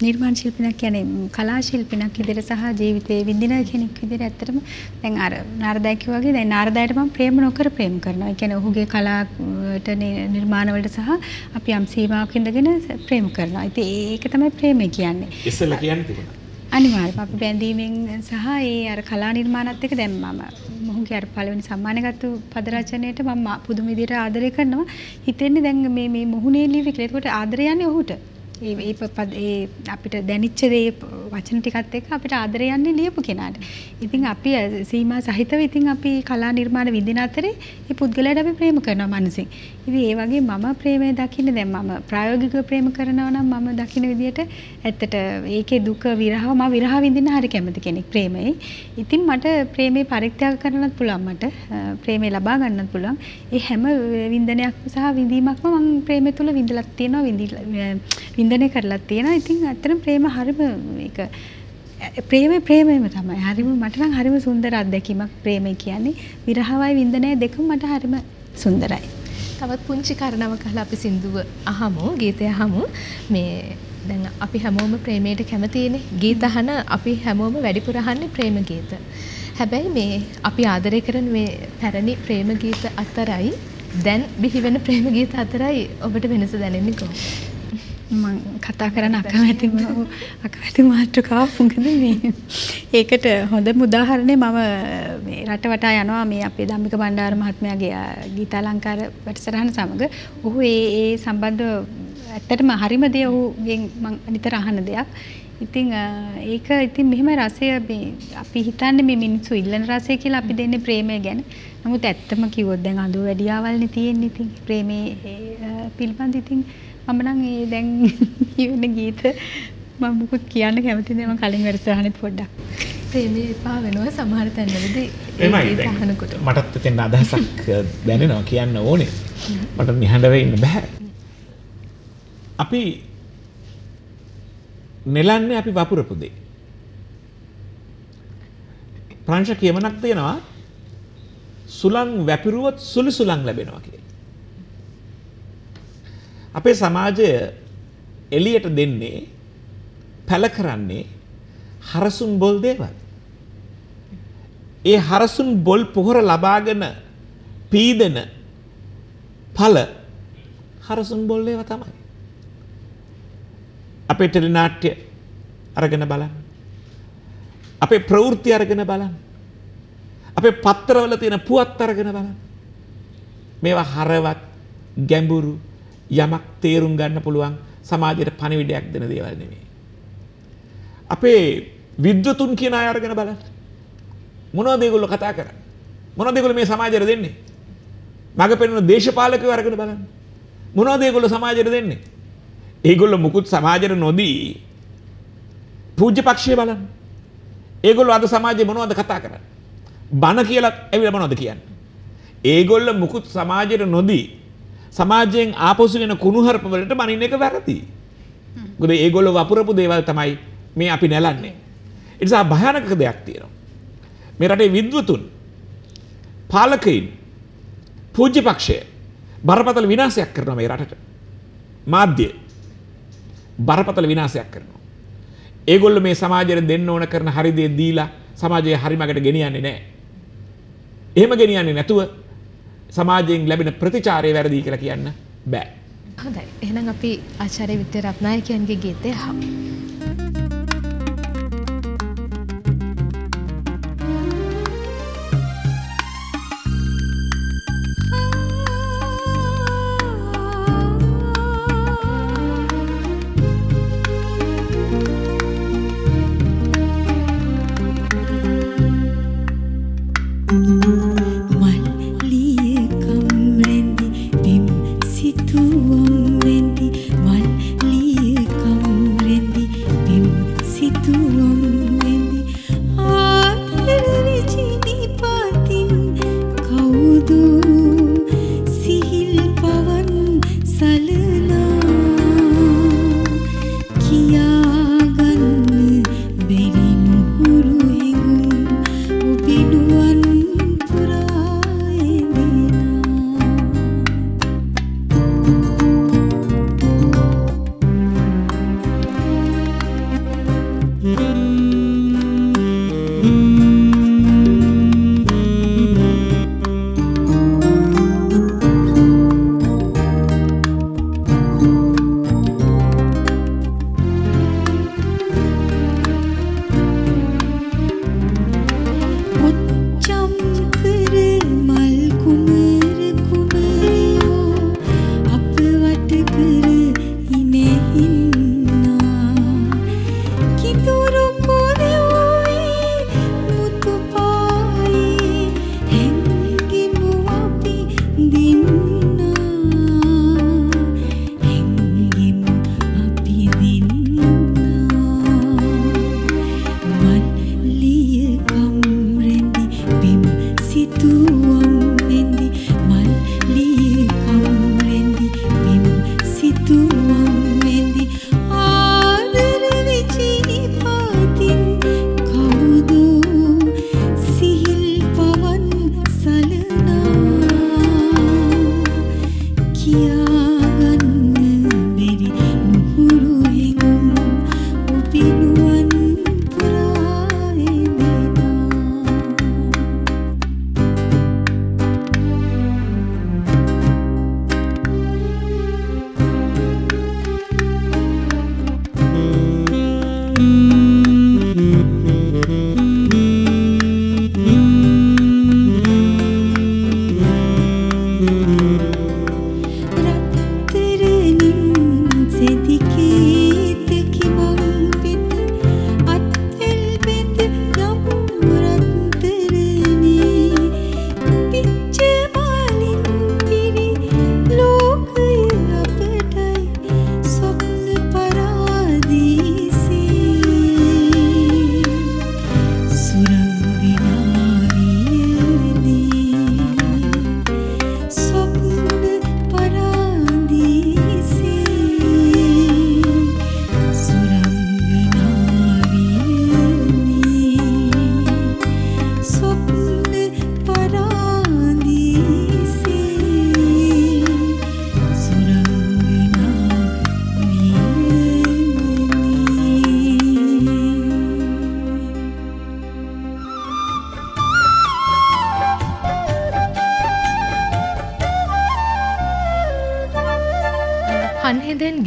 නිර්මාණ ශිල්පිනියක් කියන්නේ කලා ශිල්පිනියක් විදිහට සහ ජීවිතයේ විඳින කෙනෙක් විදිහට ඇත්තටම දැන් අර නාරදා කිව්වා වගේ දැන් නාරදායට මම ප්‍රේම නොකර ප්‍රේම කරනවා. ඒ කියන්නේ ඔහුගේ කලාවට නිර්මාණ වලට සහ අපි යම් සීමාවක් ඉඳගෙන ප්‍රේම කරනවා. ඉතින් ඒක තමයි ප්‍රේමය කියන්නේ. ඉස්සෙල්ලා කියන්නේ තිබුණා. අනිවාර්යයෙන්ම අපි බැඳීමෙන් සහ ඒ අර කලා නිර්මාණත් එක්ක දැන් මම මොහුගේ අර පළවෙනි සම්මානය ගත්ත පද රචනයේට මම පුදුම විදිහට ආදරය කරනවා. හිතෙන්නේ දැන් මේ මේ මොහුනේ ලියවි කියලා. ඒකට ආදරය යන්නේ ඔහුට. ඒ ඒ අපිට දැනිච්ච දේ වචන ටිකත් එක්ක අපිට ආදරේ යන්නේ ලියපු කෙනාට. ඉතින් අපි සීමා සහිතව ඉතින් අපි කලා නිර්මාණ විඳින අතරේ මේ පුද්ගලයාට අපි ප්‍රේම කරනවා මනසින්. ඉතින් ඒ වගේ මම ප්‍රේමය දකින්නේ දැන් මම ප්‍රායෝගිකව ප්‍රේම කරනවා නම් මම දකින්න විදියට ඇත්තට ඒකේ දුක විරහව මම විරහ විඳින්න හරි කැමති කෙනෙක් ප්‍රේමයේ. ඉතින් මට ප්‍රේමේ පරිත්‍යාග කරන්නත් පුළුවන් මට ප්‍රේමේ ලබා ගන්නත් පුළුවන්. ඒ හැම වින්දනයක්ම සහ විඳීමක්ම මම ප්‍රේමය තුල විඳලක් තියෙනවා විඳින කරලා තියෙනවා. ඉතින් ඇත්තටම ප්‍රේම හරිම ඒක ප්‍රේමය ප්‍රේමයම තමයි. හරිම මට නම් හරිම සුන්දර අත්දැකීමක් ප්‍රේමය කියන්නේ. විරහවයි වින්දනය දෙකම මට හරිම සුන්දරයි. තවත් පුංචි කාරණාවක් අහලා අපි සින්දුව අහමු ගීතය අහමු. මේ දැන් අපි හැමෝම ප්‍රේමයට කැමතිනේ. ගීත අහන අපි හැමෝම වැඩිපුර අහන්නේ ප්‍රේම ගීත. හැබැයි මේ අපි ආදරය කරන මේ පැරණි ප්‍රේම ගීත අතරයි දැන් බිහි වෙන ප්‍රේම ගීත අතරයි ඔබට වෙනස දැනෙන්නේ කොහොමද? මම කතා කරන අකමැති අකමැති මාතෘකාව මොකද මේ? ඒකට හොඳම උදාහරණය මම මේ රටවටා යනවා මේ අපේ ධම්මික බණ්ඩාර මහත්මයාගේ ගීතාලංකාර වැඩසටහන සමග ඔහු ඒ ඒ සම්බන්ධව ඇත්තටම හරිම දේ ඔහුගෙන් මම නිතර අහන දෙයක්. ඉතින් ඒක ඉතින් මෙහෙම රසය මේ අපි හිතන්නේ මේ මිනිස්සු ඉල්ලන රසය කියලා අපි දෙන්නේ ප්‍රේමය ගැන. නමුත් ඇත්තම කිව්වොත් දැන් අඳුව වැඩියාවල්නේ තියෙන්නේ ඉතින් ප්‍රේමේ පිළිබඳ ඉතින් මම නම් ඒ දැන් කියන ගීත මම මොකක් කියන්න කැමති නැහැ. මම කලින් වැඩසටහනෙත් පොඩ්ඩක් ප්‍රේමේ එපා වෙනවා සමහර තැන්වලදී ඒක අහනකොට මටත් එතන අදහසක් දැනෙනවා කියන්න ඕනේ. මට නිහඬව ඉන්න බෑ. අපි නෙලන්නේ අපි වපුරපු දේ. ප්‍රංශ කියමනක් තියෙනවා සුළං වැපිරුවොත් සුළු සුළං ලැබෙනවා කියලා. අපේ සමාජය එළියට දෙන්නේ පැල කරන්නේ හරසුන් බොල් දේවල්. ඒ හරසුන් බොල් පොහොර ලබාගෙන පීදෙන ඵල හරසුන් බොල් ඒවා තමයි. අපේ ටෙලිනාට්‍ය අරගෙන බලන්න. අපේ ප්‍රවෘත්ති අරගෙන බලන්න. අපේ පත්තරවල තියෙන පුවත් අරගෙන බලන්න. මේවා හරවත් ගැඹුරු යමක් තේරුම් ගන්න පුළුවන් සමාජයට පණිවිඩයක් දෙන දේවල් නෙමෙයි. අපේ විද්වතුන් කියන අය අරගෙන බලන්න. මොනවද ඒගොල්ලෝ කතා කරන්නේ? මොනවද ඒගොල්ලෝ මේ සමාජයට දෙන්නේ? මග පෙන්වන දේශපාලකයෝ අරගෙන බලන්න. මොනවද ඒගොල්ලෝ සමාජයට දෙන්නේ? ඒගොල්ලෝ මුකුත් සමාජයට නොදී පූජ්‍ය පක්ෂය බලන්න. ඒගොල්ලෝ අද සමාජයේ මොනවද කතා කරන්නේ? බන කියලා ඇවිල්ලා මොනවද කියන්නේ? ඒගොල්ලෝ මුකුත් සමාජයට නොදී සමාජයෙන් ආපසු වෙන කුණුහරුප වලට බනින්න එක වැරදි. මොකද ඒගොල්ලෝ වපුරපු දේවල් තමයි මේ අපි නැලන්නේ. ඒ නිසා භයානක දෙයක් තියෙනවා. මේ රටේ විද්වතුන් පාලකයින් පූජ්‍ය පක්ෂය බරපතල විනාශයක් කරනවා මේ රටට. මාධ්‍ය බරපතල විනාශයක් කරනවා. ඒගොල්ලෝ මේ සමාජයට දෙන්න ඕන කරන හරි දේ දීලා සමාජය හරි මගට ගෙනියන්නේ නැහැ. එහෙම ගෙනියන්නේ නැතුව සමාජයෙන් ලැබෙන ප්‍රතිචාරය වැරදි කියලා කියන්න බෑ. හොඳයි. එහෙනම් අපි ආචාර්ය විද්‍ය රත්නායකයන්ගේ ගීතය අහමු.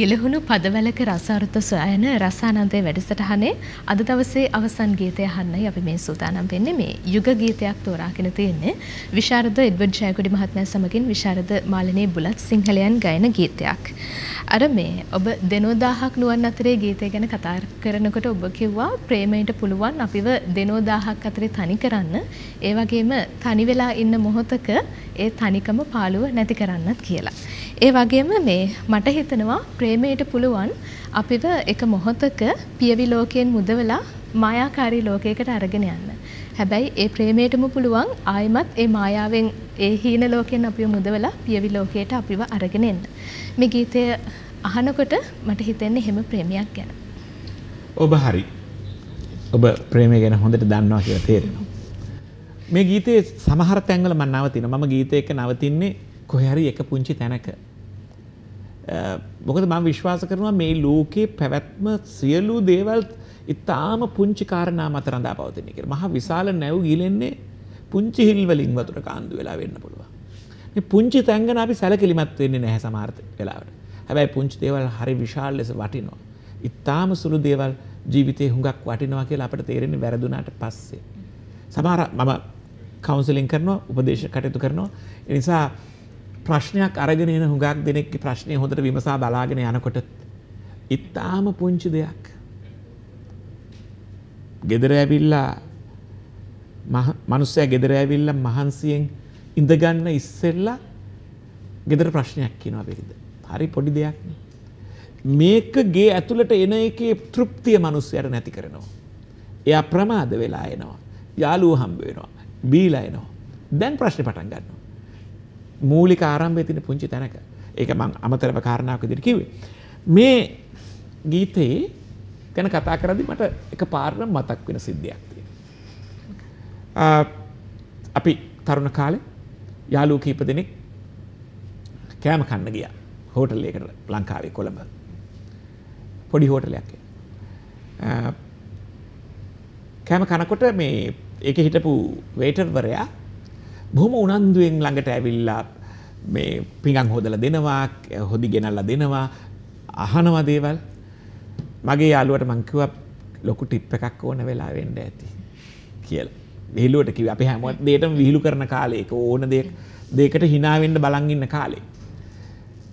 ගෙලහුණු පදවැලක රසාරුත සොයන රසානන්දේ වැඩසටහනේ අද දවසේ අවසන් ගීතය අහන්නයි අපි මේ සූදානම් වෙන්නේ. මේ යුග ගීතයක් තෝරාගෙන තියෙන්නේ විශාරද එඩ්වඩ් ජයකොඩි මහත්මයා සමගින් විශාරද මාලනී බුලත් සිංහලයන් ගයන ගීතයක්. අර මේ ඔබ දෙනෝදාහක් නුවන් අතරේ ගීතය ගැන කතා කරනකොට ඔබ කිව්වා ප්‍රේමයට පුළුවන් අපිව දෙනෝදාහක් අතරේ තනි කරන්න, ඒ වගේම තනි වෙලා ඉන්න මොහොතක ඒ තනිකම පාළුව නැති කරන්නත් කියලා. ඒ වගේම මේ මට හිතෙනවා ප්‍රේමයට පුළුවන් අපිව එක මොහොතක පියවි ලෝකයෙන් මුදවලා මායාකාරී ලෝකයකට අරගෙන යන්න. හැබැයි ඒ ප්‍රේමයටම පුළුවන් ආයමත් ඒ මායාවෙන් ඒ හීන ලෝකයෙන් අපිව මුදවලා පියවි ලෝකයට අපිව අරගෙන එන්න. මේ ගීතය අහනකොට මට හිතෙන්නේ හැම ප්‍රේමයක් ගැන. ඔබ හරි. ඔබ ප්‍රේමය ගැන හොඳට දන්නවා කියලා තේරෙනවා. මේ ගීතයේ සමහර තැන්වල මම නවතිනවා. මම ගීතය එක්ක නවතින්නේ කොහේ හරි එක පුංචි තැනක. මොකද මම විශ්වාස කරනවා මේ ලෝකේ පැවැත්ම සියලු දේවල් ඉතාම පුංචි කාරණා මත රඳා පවතින්නේ කියලා. මහා විශාල නැව් ගිලෙන්නේ පුංචි හිල් වලින් වතුර කාන්දු වෙලා වෙන්න පුළුවන්. මේ පුංචි තැංගන අපි සැලකිලිමත් වෙන්නේ නැහැ සමහර වෙලාවට. හැබැයි පුංචි දේවල් හරි විශාල ලෙස වටිනවා. ඉතාම සුළු දේවල් ජීවිතේ හුඟක් වටිනවා කියලා අපිට තේරෙන්නේ වැරදුනාට පස්සේ. සමහර මම කවුන්සලින් කරනවා, උපදේශ කටයුතු කරනවා. ඒ නිසා ප්‍රශ්නයක් අරගෙන එන හුඟක් දෙනෙක්ගේ ප්‍රශ්නේ හොඳට විමසා බලාගෙන යනකොට ඉතාම පුංචි දෙයක් ගෙදර ඇවිල්ලා මනුස්සයා ගෙදර ඇවිල්ලා මහන්සියෙන් ඉඳගන්න ඉස්සෙල්ලා ගෙදර ප්‍රශ්නයක් කියනවා බෙරිද? හරි පොඩි දෙයක් නේ. මේක ගේ ඇතුළට එන එකේ තෘප්තිය මනුස්සයාට නැති කරනවා. එයා ප්‍රමාද වෙලා එනවා. යාළුවෝ හම්බ වෙනවා. බීලා එනවා. දැන් ප්‍රශ්නේ පටන් ගන්නවා. මූලික ආරම්භයේ තියෙන පුංචි තැනක. ඒක මම අමතරව කාරණාවක් විදිහට කිව්වේ. මේ ගීතේ ගැන කතා කරද්දි මට එක පාරම මතක් වෙන සිද්ධියක් තියෙනවා. අපි තරුණ කාලේ යාළුවෝ කීප දෙනෙක් කෑම කන්න ගියා හෝටල් එකකට ලංකාවේ කොළඹ. පොඩි හෝටලයක් ඒක. කෑම කනකොට මේ ඒකේ හිටපු වේටර්වරයා බොහොම උනන්දුවෙන් ළඟට ඇවිල්ලා මේ පිඟන් හොදලා දෙනවා, හොදි ගෙනල්ලා දෙනවා, අහනවා දේවල්. මගේ යාළුවට මං කිව්වා ලොකු ටිප් එකක් ඕන වෙලා වෙන්න ඇති කියලා. විහිළුවට කිව්වා අපි හැමෝම දෙයටම විහිළු කරන කාලේ ඒක ඕන දෙයක් දෙයකට hina වෙන්න බලන් ඉන්න කාලේ.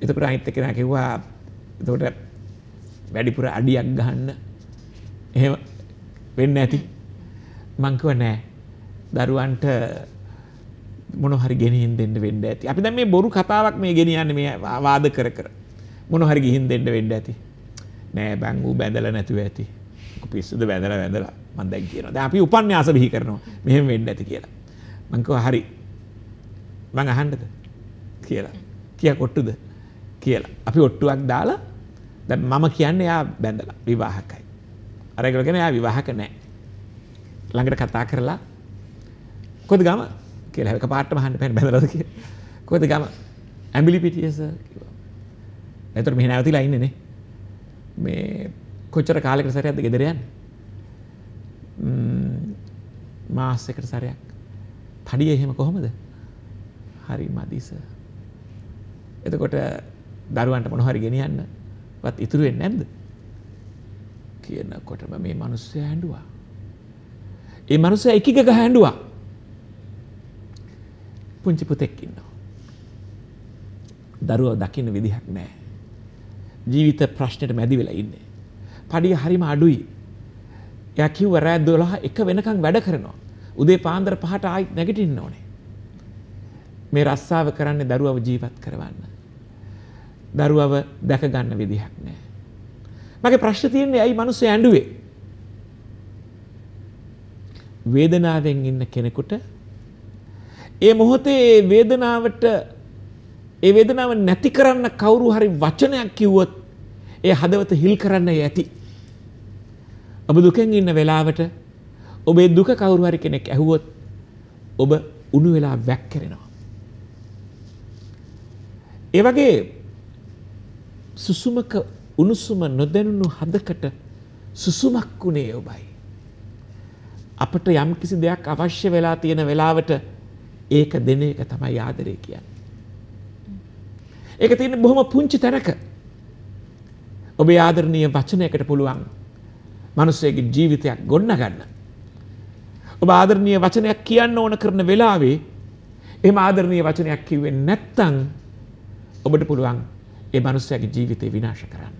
එතකොට අනිත් එක්කෙනා කිව්වා එතකොට වැඩිපුර අඩියක් ගහන්න එහෙම වෙන්න ඇති. මං කිව්වා නෑ, දරුවන්ට මොනවා හරි ගෙනින් දෙන්න වෙන්න ඇති. අපි දැන් මේ බොරු කතාවක් මේ ගෙනියන්නේ මේ වාද කර කර. මොනවා හරි ගිහින් දෙන්න වෙන්න ඇති. නෑ බං ඌ බැඳලා නැතුව ඇති. පිස්සුද බැඳලා බැඳලා මම දැන් කියනවා. දැන් අපි උපන්‍යාස බිහි කරනවා. මෙහෙම වෙන්න ඇති කියලා. මං කිව්වා හරි. මං අහන්නද කියලා. කියා කොට්ටුද කියලා. අපි ඔට්ටුවක් දාලා දැන් මම කියන්නේ එයා බැඳලා විවාහකයි. අර ඒගොල්ලෝ කියන්නේ එයා විවාහක නැහැ. ළඟට කතා කරලා කොහෙද ගම කියලා එක පාටම අහන්න බෑ බැඳලාද කියලා. කොහෙද ගම? ඇඹිලි පිටිය සර් කිව්වා. ඒතර මෙහෙ නැවතිලා ඉන්නේ නේ. මේ කොච්චර කාලයකට සැරයක්ද ගෙදර යන්නේ? ම්ම් මාසයකට සැරයක්. පඩිය එහෙම කොහමද? හරි මදි සර්. එතකොට දරුවන්ට මොන හරි ගෙනියන්නවත් ඉතුරු වෙන්නේ නැද්ද? කියනකොටම මේ මිනිස්සයා ඇඬුවා. ඒ මිනිස්සයා එකක ගහ ඇඬුවා. පුංචි පුතෙක් ඉන්නවා. දරුවෝ දකින්න විදිහක් නැහැ. ජීවිත ප්‍රශ්නෙට මැදි වෙලා ඉන්නේ. පඩිය හරිම අඩුයි. එයා කිව්වා රෑ දොළහ එක වෙනකන් වැඩ කරනවා. උදේ පාන්දර පහට ආයි නැගිටින්න ඕනේ. මේ රස්සාව කරන්නේ දරුවව ජීවත් කරවන්න. දරුවව දැක ගන්න විදිහක් නැහැ. මගේ ප්‍රශ්නේ තියෙන්නේ ඇයි මිනිස්සු ඇඬුවේ? වේදනාවෙන් ඉන්න කෙනෙකුට ඒ මොහොතේ වේදනාවට ඒ වේදනාව නැති කරන්න කවුරු හරි වචනයක් කිව්වොත් ඒ හදවත හිල් කරන්න යැති. ඔබ දුකෙන් ඉන්න වෙලාවට ඔබේ දුක කවුරු හරි කෙනෙක් ඇහුවොත් ඔබ උණු වෙලා වැක්කරෙනවා. ඒ වගේ සුසුමක උණුසුම නොදැනුණු හදකට සුසුමක් උනේ ඔබයි. අපට යම් කිසි දෙයක් අවශ්‍ය වෙලා තියෙන වෙලාවට ඒක දෙන එක තමයි ආදරේ කියන්නේ. ඒක තියෙන බොහොම පුංචි තැනක. ඔබේ ආදරණීය වචනයකට පුළුවන් මිනිස්සෙගේ ජීවිතයක් ගොඩනගන්න. ඔබ ආදරණීය වචනයක් කියන්න ඕන කරන වෙලාවේ එහෙම ආදරණීය වචනයක් කිව්වේ නැත්නම් ඔබට පුළුවන් ඒ මිනිස්සයාගේ ජීවිතේ විනාශ කරන්න.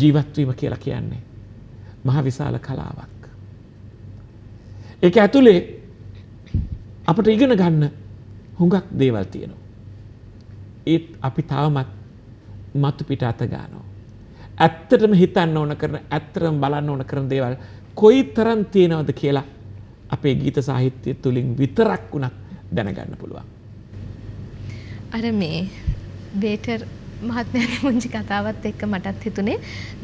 ජීවත් වීම කියලා කියන්නේ මහ විශාල කලාවක්. ඒක ඇතුලේ අපිට ඉගෙන ගන්න හුඟක් දේවල් තියෙනවා. ඒත් අපි තාමත් මතු පිට අත ගන්නවා. ඇත්තටම හිතන්න ඕන කරන, ඇත්තටම බලන්න ඕන කරන දේවල් කොයිතරම් තියෙනවද කියලා අපේ ගීත සාහිත්‍ය තුලින් විතරක් උනත් දැනගන්න පුළුවන්. අර මේ වේටර් මහත්මයාගේ මුංචි කතාවත් එක්ක මටත් හිතුනේ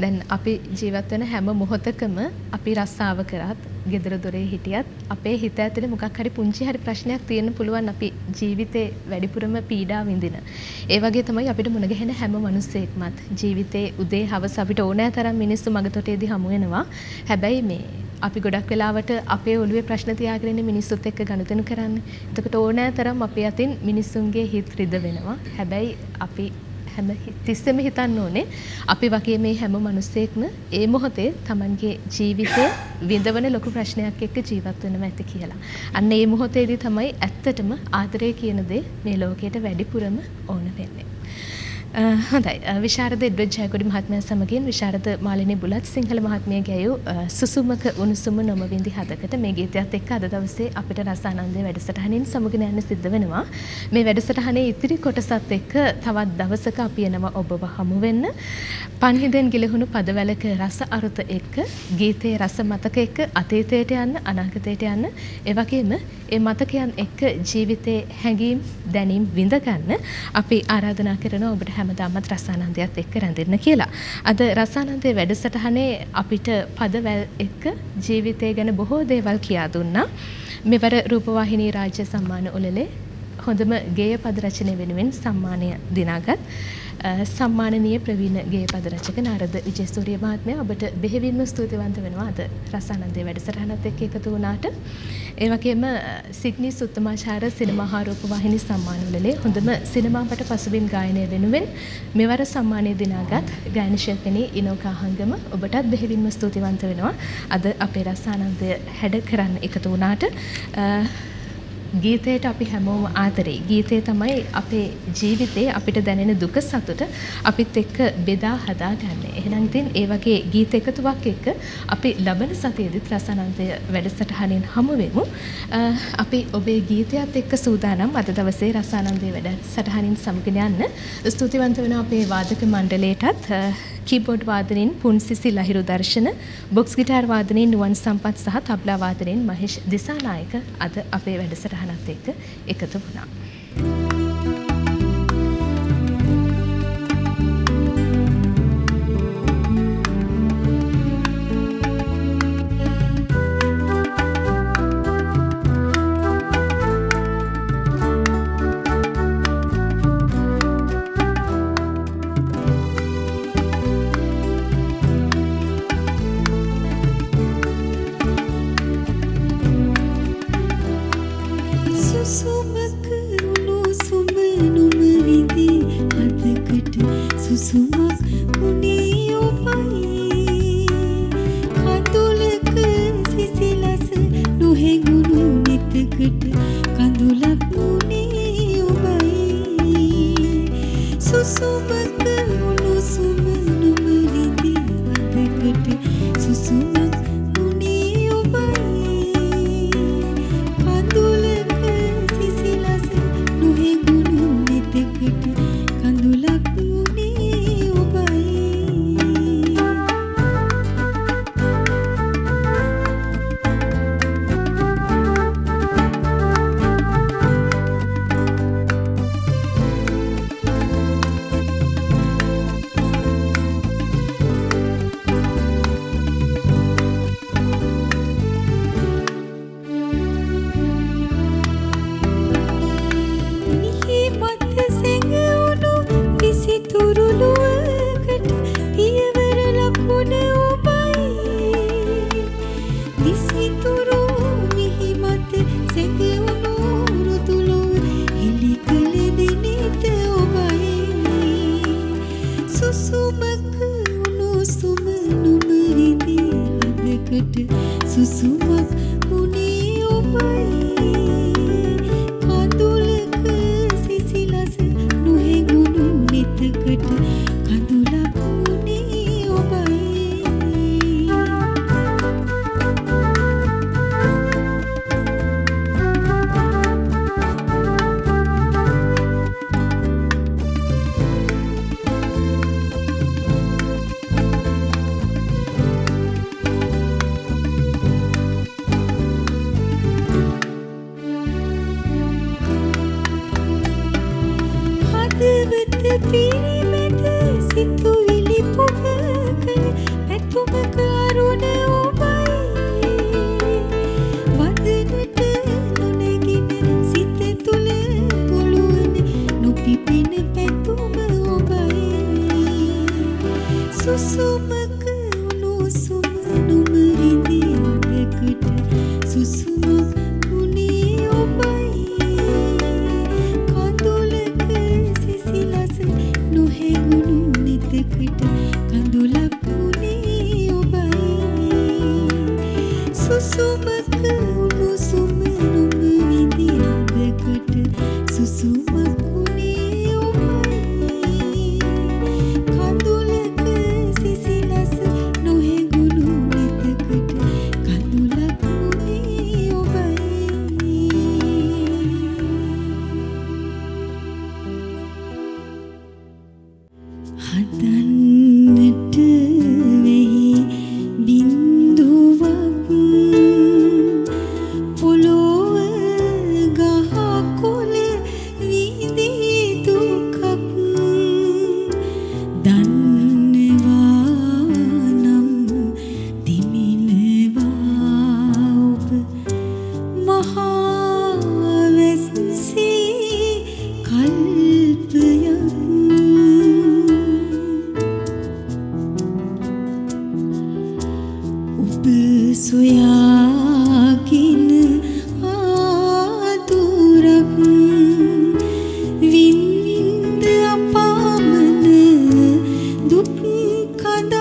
දැන් අපි ජීවත් වෙන හැම මොහොතකම අපි රස්සාව කරත්, ගෙදර දොරේ හිටියත් අපේ හිත ඇතුලේ මොකක් හරි පුංචි හරි ප්‍රශ්නයක් තියෙන්න පුළුවන් අපි ජීවිතේ වැඩිපුරම පීඩා විඳින. ඒ වගේ තමයි අපිට මුණ ගැහෙන හැම මිනිස්සෙක්මත් ජීවිතේ උදේ හවස අපිට ඕනෑ තරම් මිනිස්සු මගතොටේදී හමු වෙනවා. හැබැයි මේ අපි ගොඩක් වෙලාවට අපේ ඔළුවේ ප්‍රශ්න තියාගෙන ඉන්නේ මිනිස්සුත් එක්ක ගනුදෙනු කරන්නේ. එතකොට ඕනෑ තරම් අපේ අතින් මිනිස්සුන්ගේ හිත රිද වෙනවා. හැබැයි අපි හැම තිස්සෙම හිතන්න ඕනේ අපි වගේ මේ හැම මිනිස්සෙක්ම ඒ මොහොතේ Tamanගේ ජීවිතේ විඳවන ලොකු ප්‍රශ්නයක් එක්ක ජීවත් වෙනවා ඇති කියලා. අන්න ඒ මොහොතේදී තමයි ඇත්තටම ආදරය කියන දේ මේ ලෝකයට වැඩිපුරම ඕන වෙන්නේ. හොඳයි. විශාරද එඩ්වඩ් ජයකොඩි මහත්මයා සමගින් විශාරද මාලිනී බුලත් සිංහල මහත්මිය ගැයූ සුසුමක උණුසුම නොම විඳි හදකට මේ ගීතයත් එක්ක අද දවසේ අපිට රසානන්දේ වැඩසටහනින් සමුගෙන යන්න සිද්ධ වෙනවා. මේ වැඩසටහනේ ඉතිරි කොටසත් එක්ක තවත් දවසක අපි එනවා ඔබව හමු වෙන්න. පන්හිඳෙන් ගිලහුණු පදවැලක රස අරුත එක්ක, ගීතයේ රස මතක එක්ක අතීතයට යන්න, අනාගතයට යන්න, ඒ වගේම ඒ මතකයන් එක්ක ජීවිතයේ හැඟීම්, දැනීම් විඳ ගන්න අපි ආරාධනා කරනවා ඔබට හැමදාමත් රසානන්දයත් එක්ක රැඳෙන්න කියලා. අද රසානන්දේ වැඩසටහනේ අපිට පදවැල් එක්ක ජීවිතය ගැන බොහෝ දේවල් කියා දුන්නා. මෙවර රූපවාහිනී රාජ්‍ය සම්මාන උළෙලේ හොඳම ගේය පද රචනය වෙනුවෙන් සම්මානය දිනාගත් සම්මානීය ප්‍රවීණ ගේය පද රචක නාරද විජේසූරිය මහත්මයා ඔබට බෙහෙවින්ම ස්තුතිවන්ත වෙනවා අද රසානන්දේ වැඩසටහනත් එක්ක එකතු වුණාට. ඒ වගේම සිඩ්නි සුත්තමාචාර සිනමා හා රූපවාහිනී සම්මාන උළෙලේ හොඳම සිනමාපට පසුබිම් ගායනය වෙනුවෙන් මෙවර සම්මානය දිනාගත් ගායන ශිල්පිනී ඉනෝකා අහංගම ඔබටත් බෙහෙවින්ම ස්තුතිවන්ත වෙනවා අද අපේ රසානන්දය හැඩ කරන්න එකතු වුණාට. ගීතයට අපි හැමෝම ආදරේ. ගීතය තමයි අපේ ජීවිතේ අපිට දැනෙන දුක සතුට අපිත් එක්ක බෙදා හදා ගන්න. එහෙනම් ඉතින් ඒ වගේ ගීත එකතුවක් එක්ක අපි ලබන සතියේදීත් රසානන්දය වැඩසටහනින් හමු වෙමු. අපි ඔබේ ගීතයත් එක්ක සූදානම් අද දවසේ රසානන්දය වැඩසටහනින් සමගින් යන්න. ස්තුතිවන්ත වෙනවා අපේ වාදක මණ්ඩලයටත්. keyboard වාදනයෙන් පුන්සිසි ලහිරු දර්ශන, box guitar වාදනයෙන් නුවන් සම්පත් සහ තබ්ලා වාදනයෙන් මහේෂ් දිසානායක අද අපේ වැඩසටහනත් එක්ක එකතු වුණා. Kanda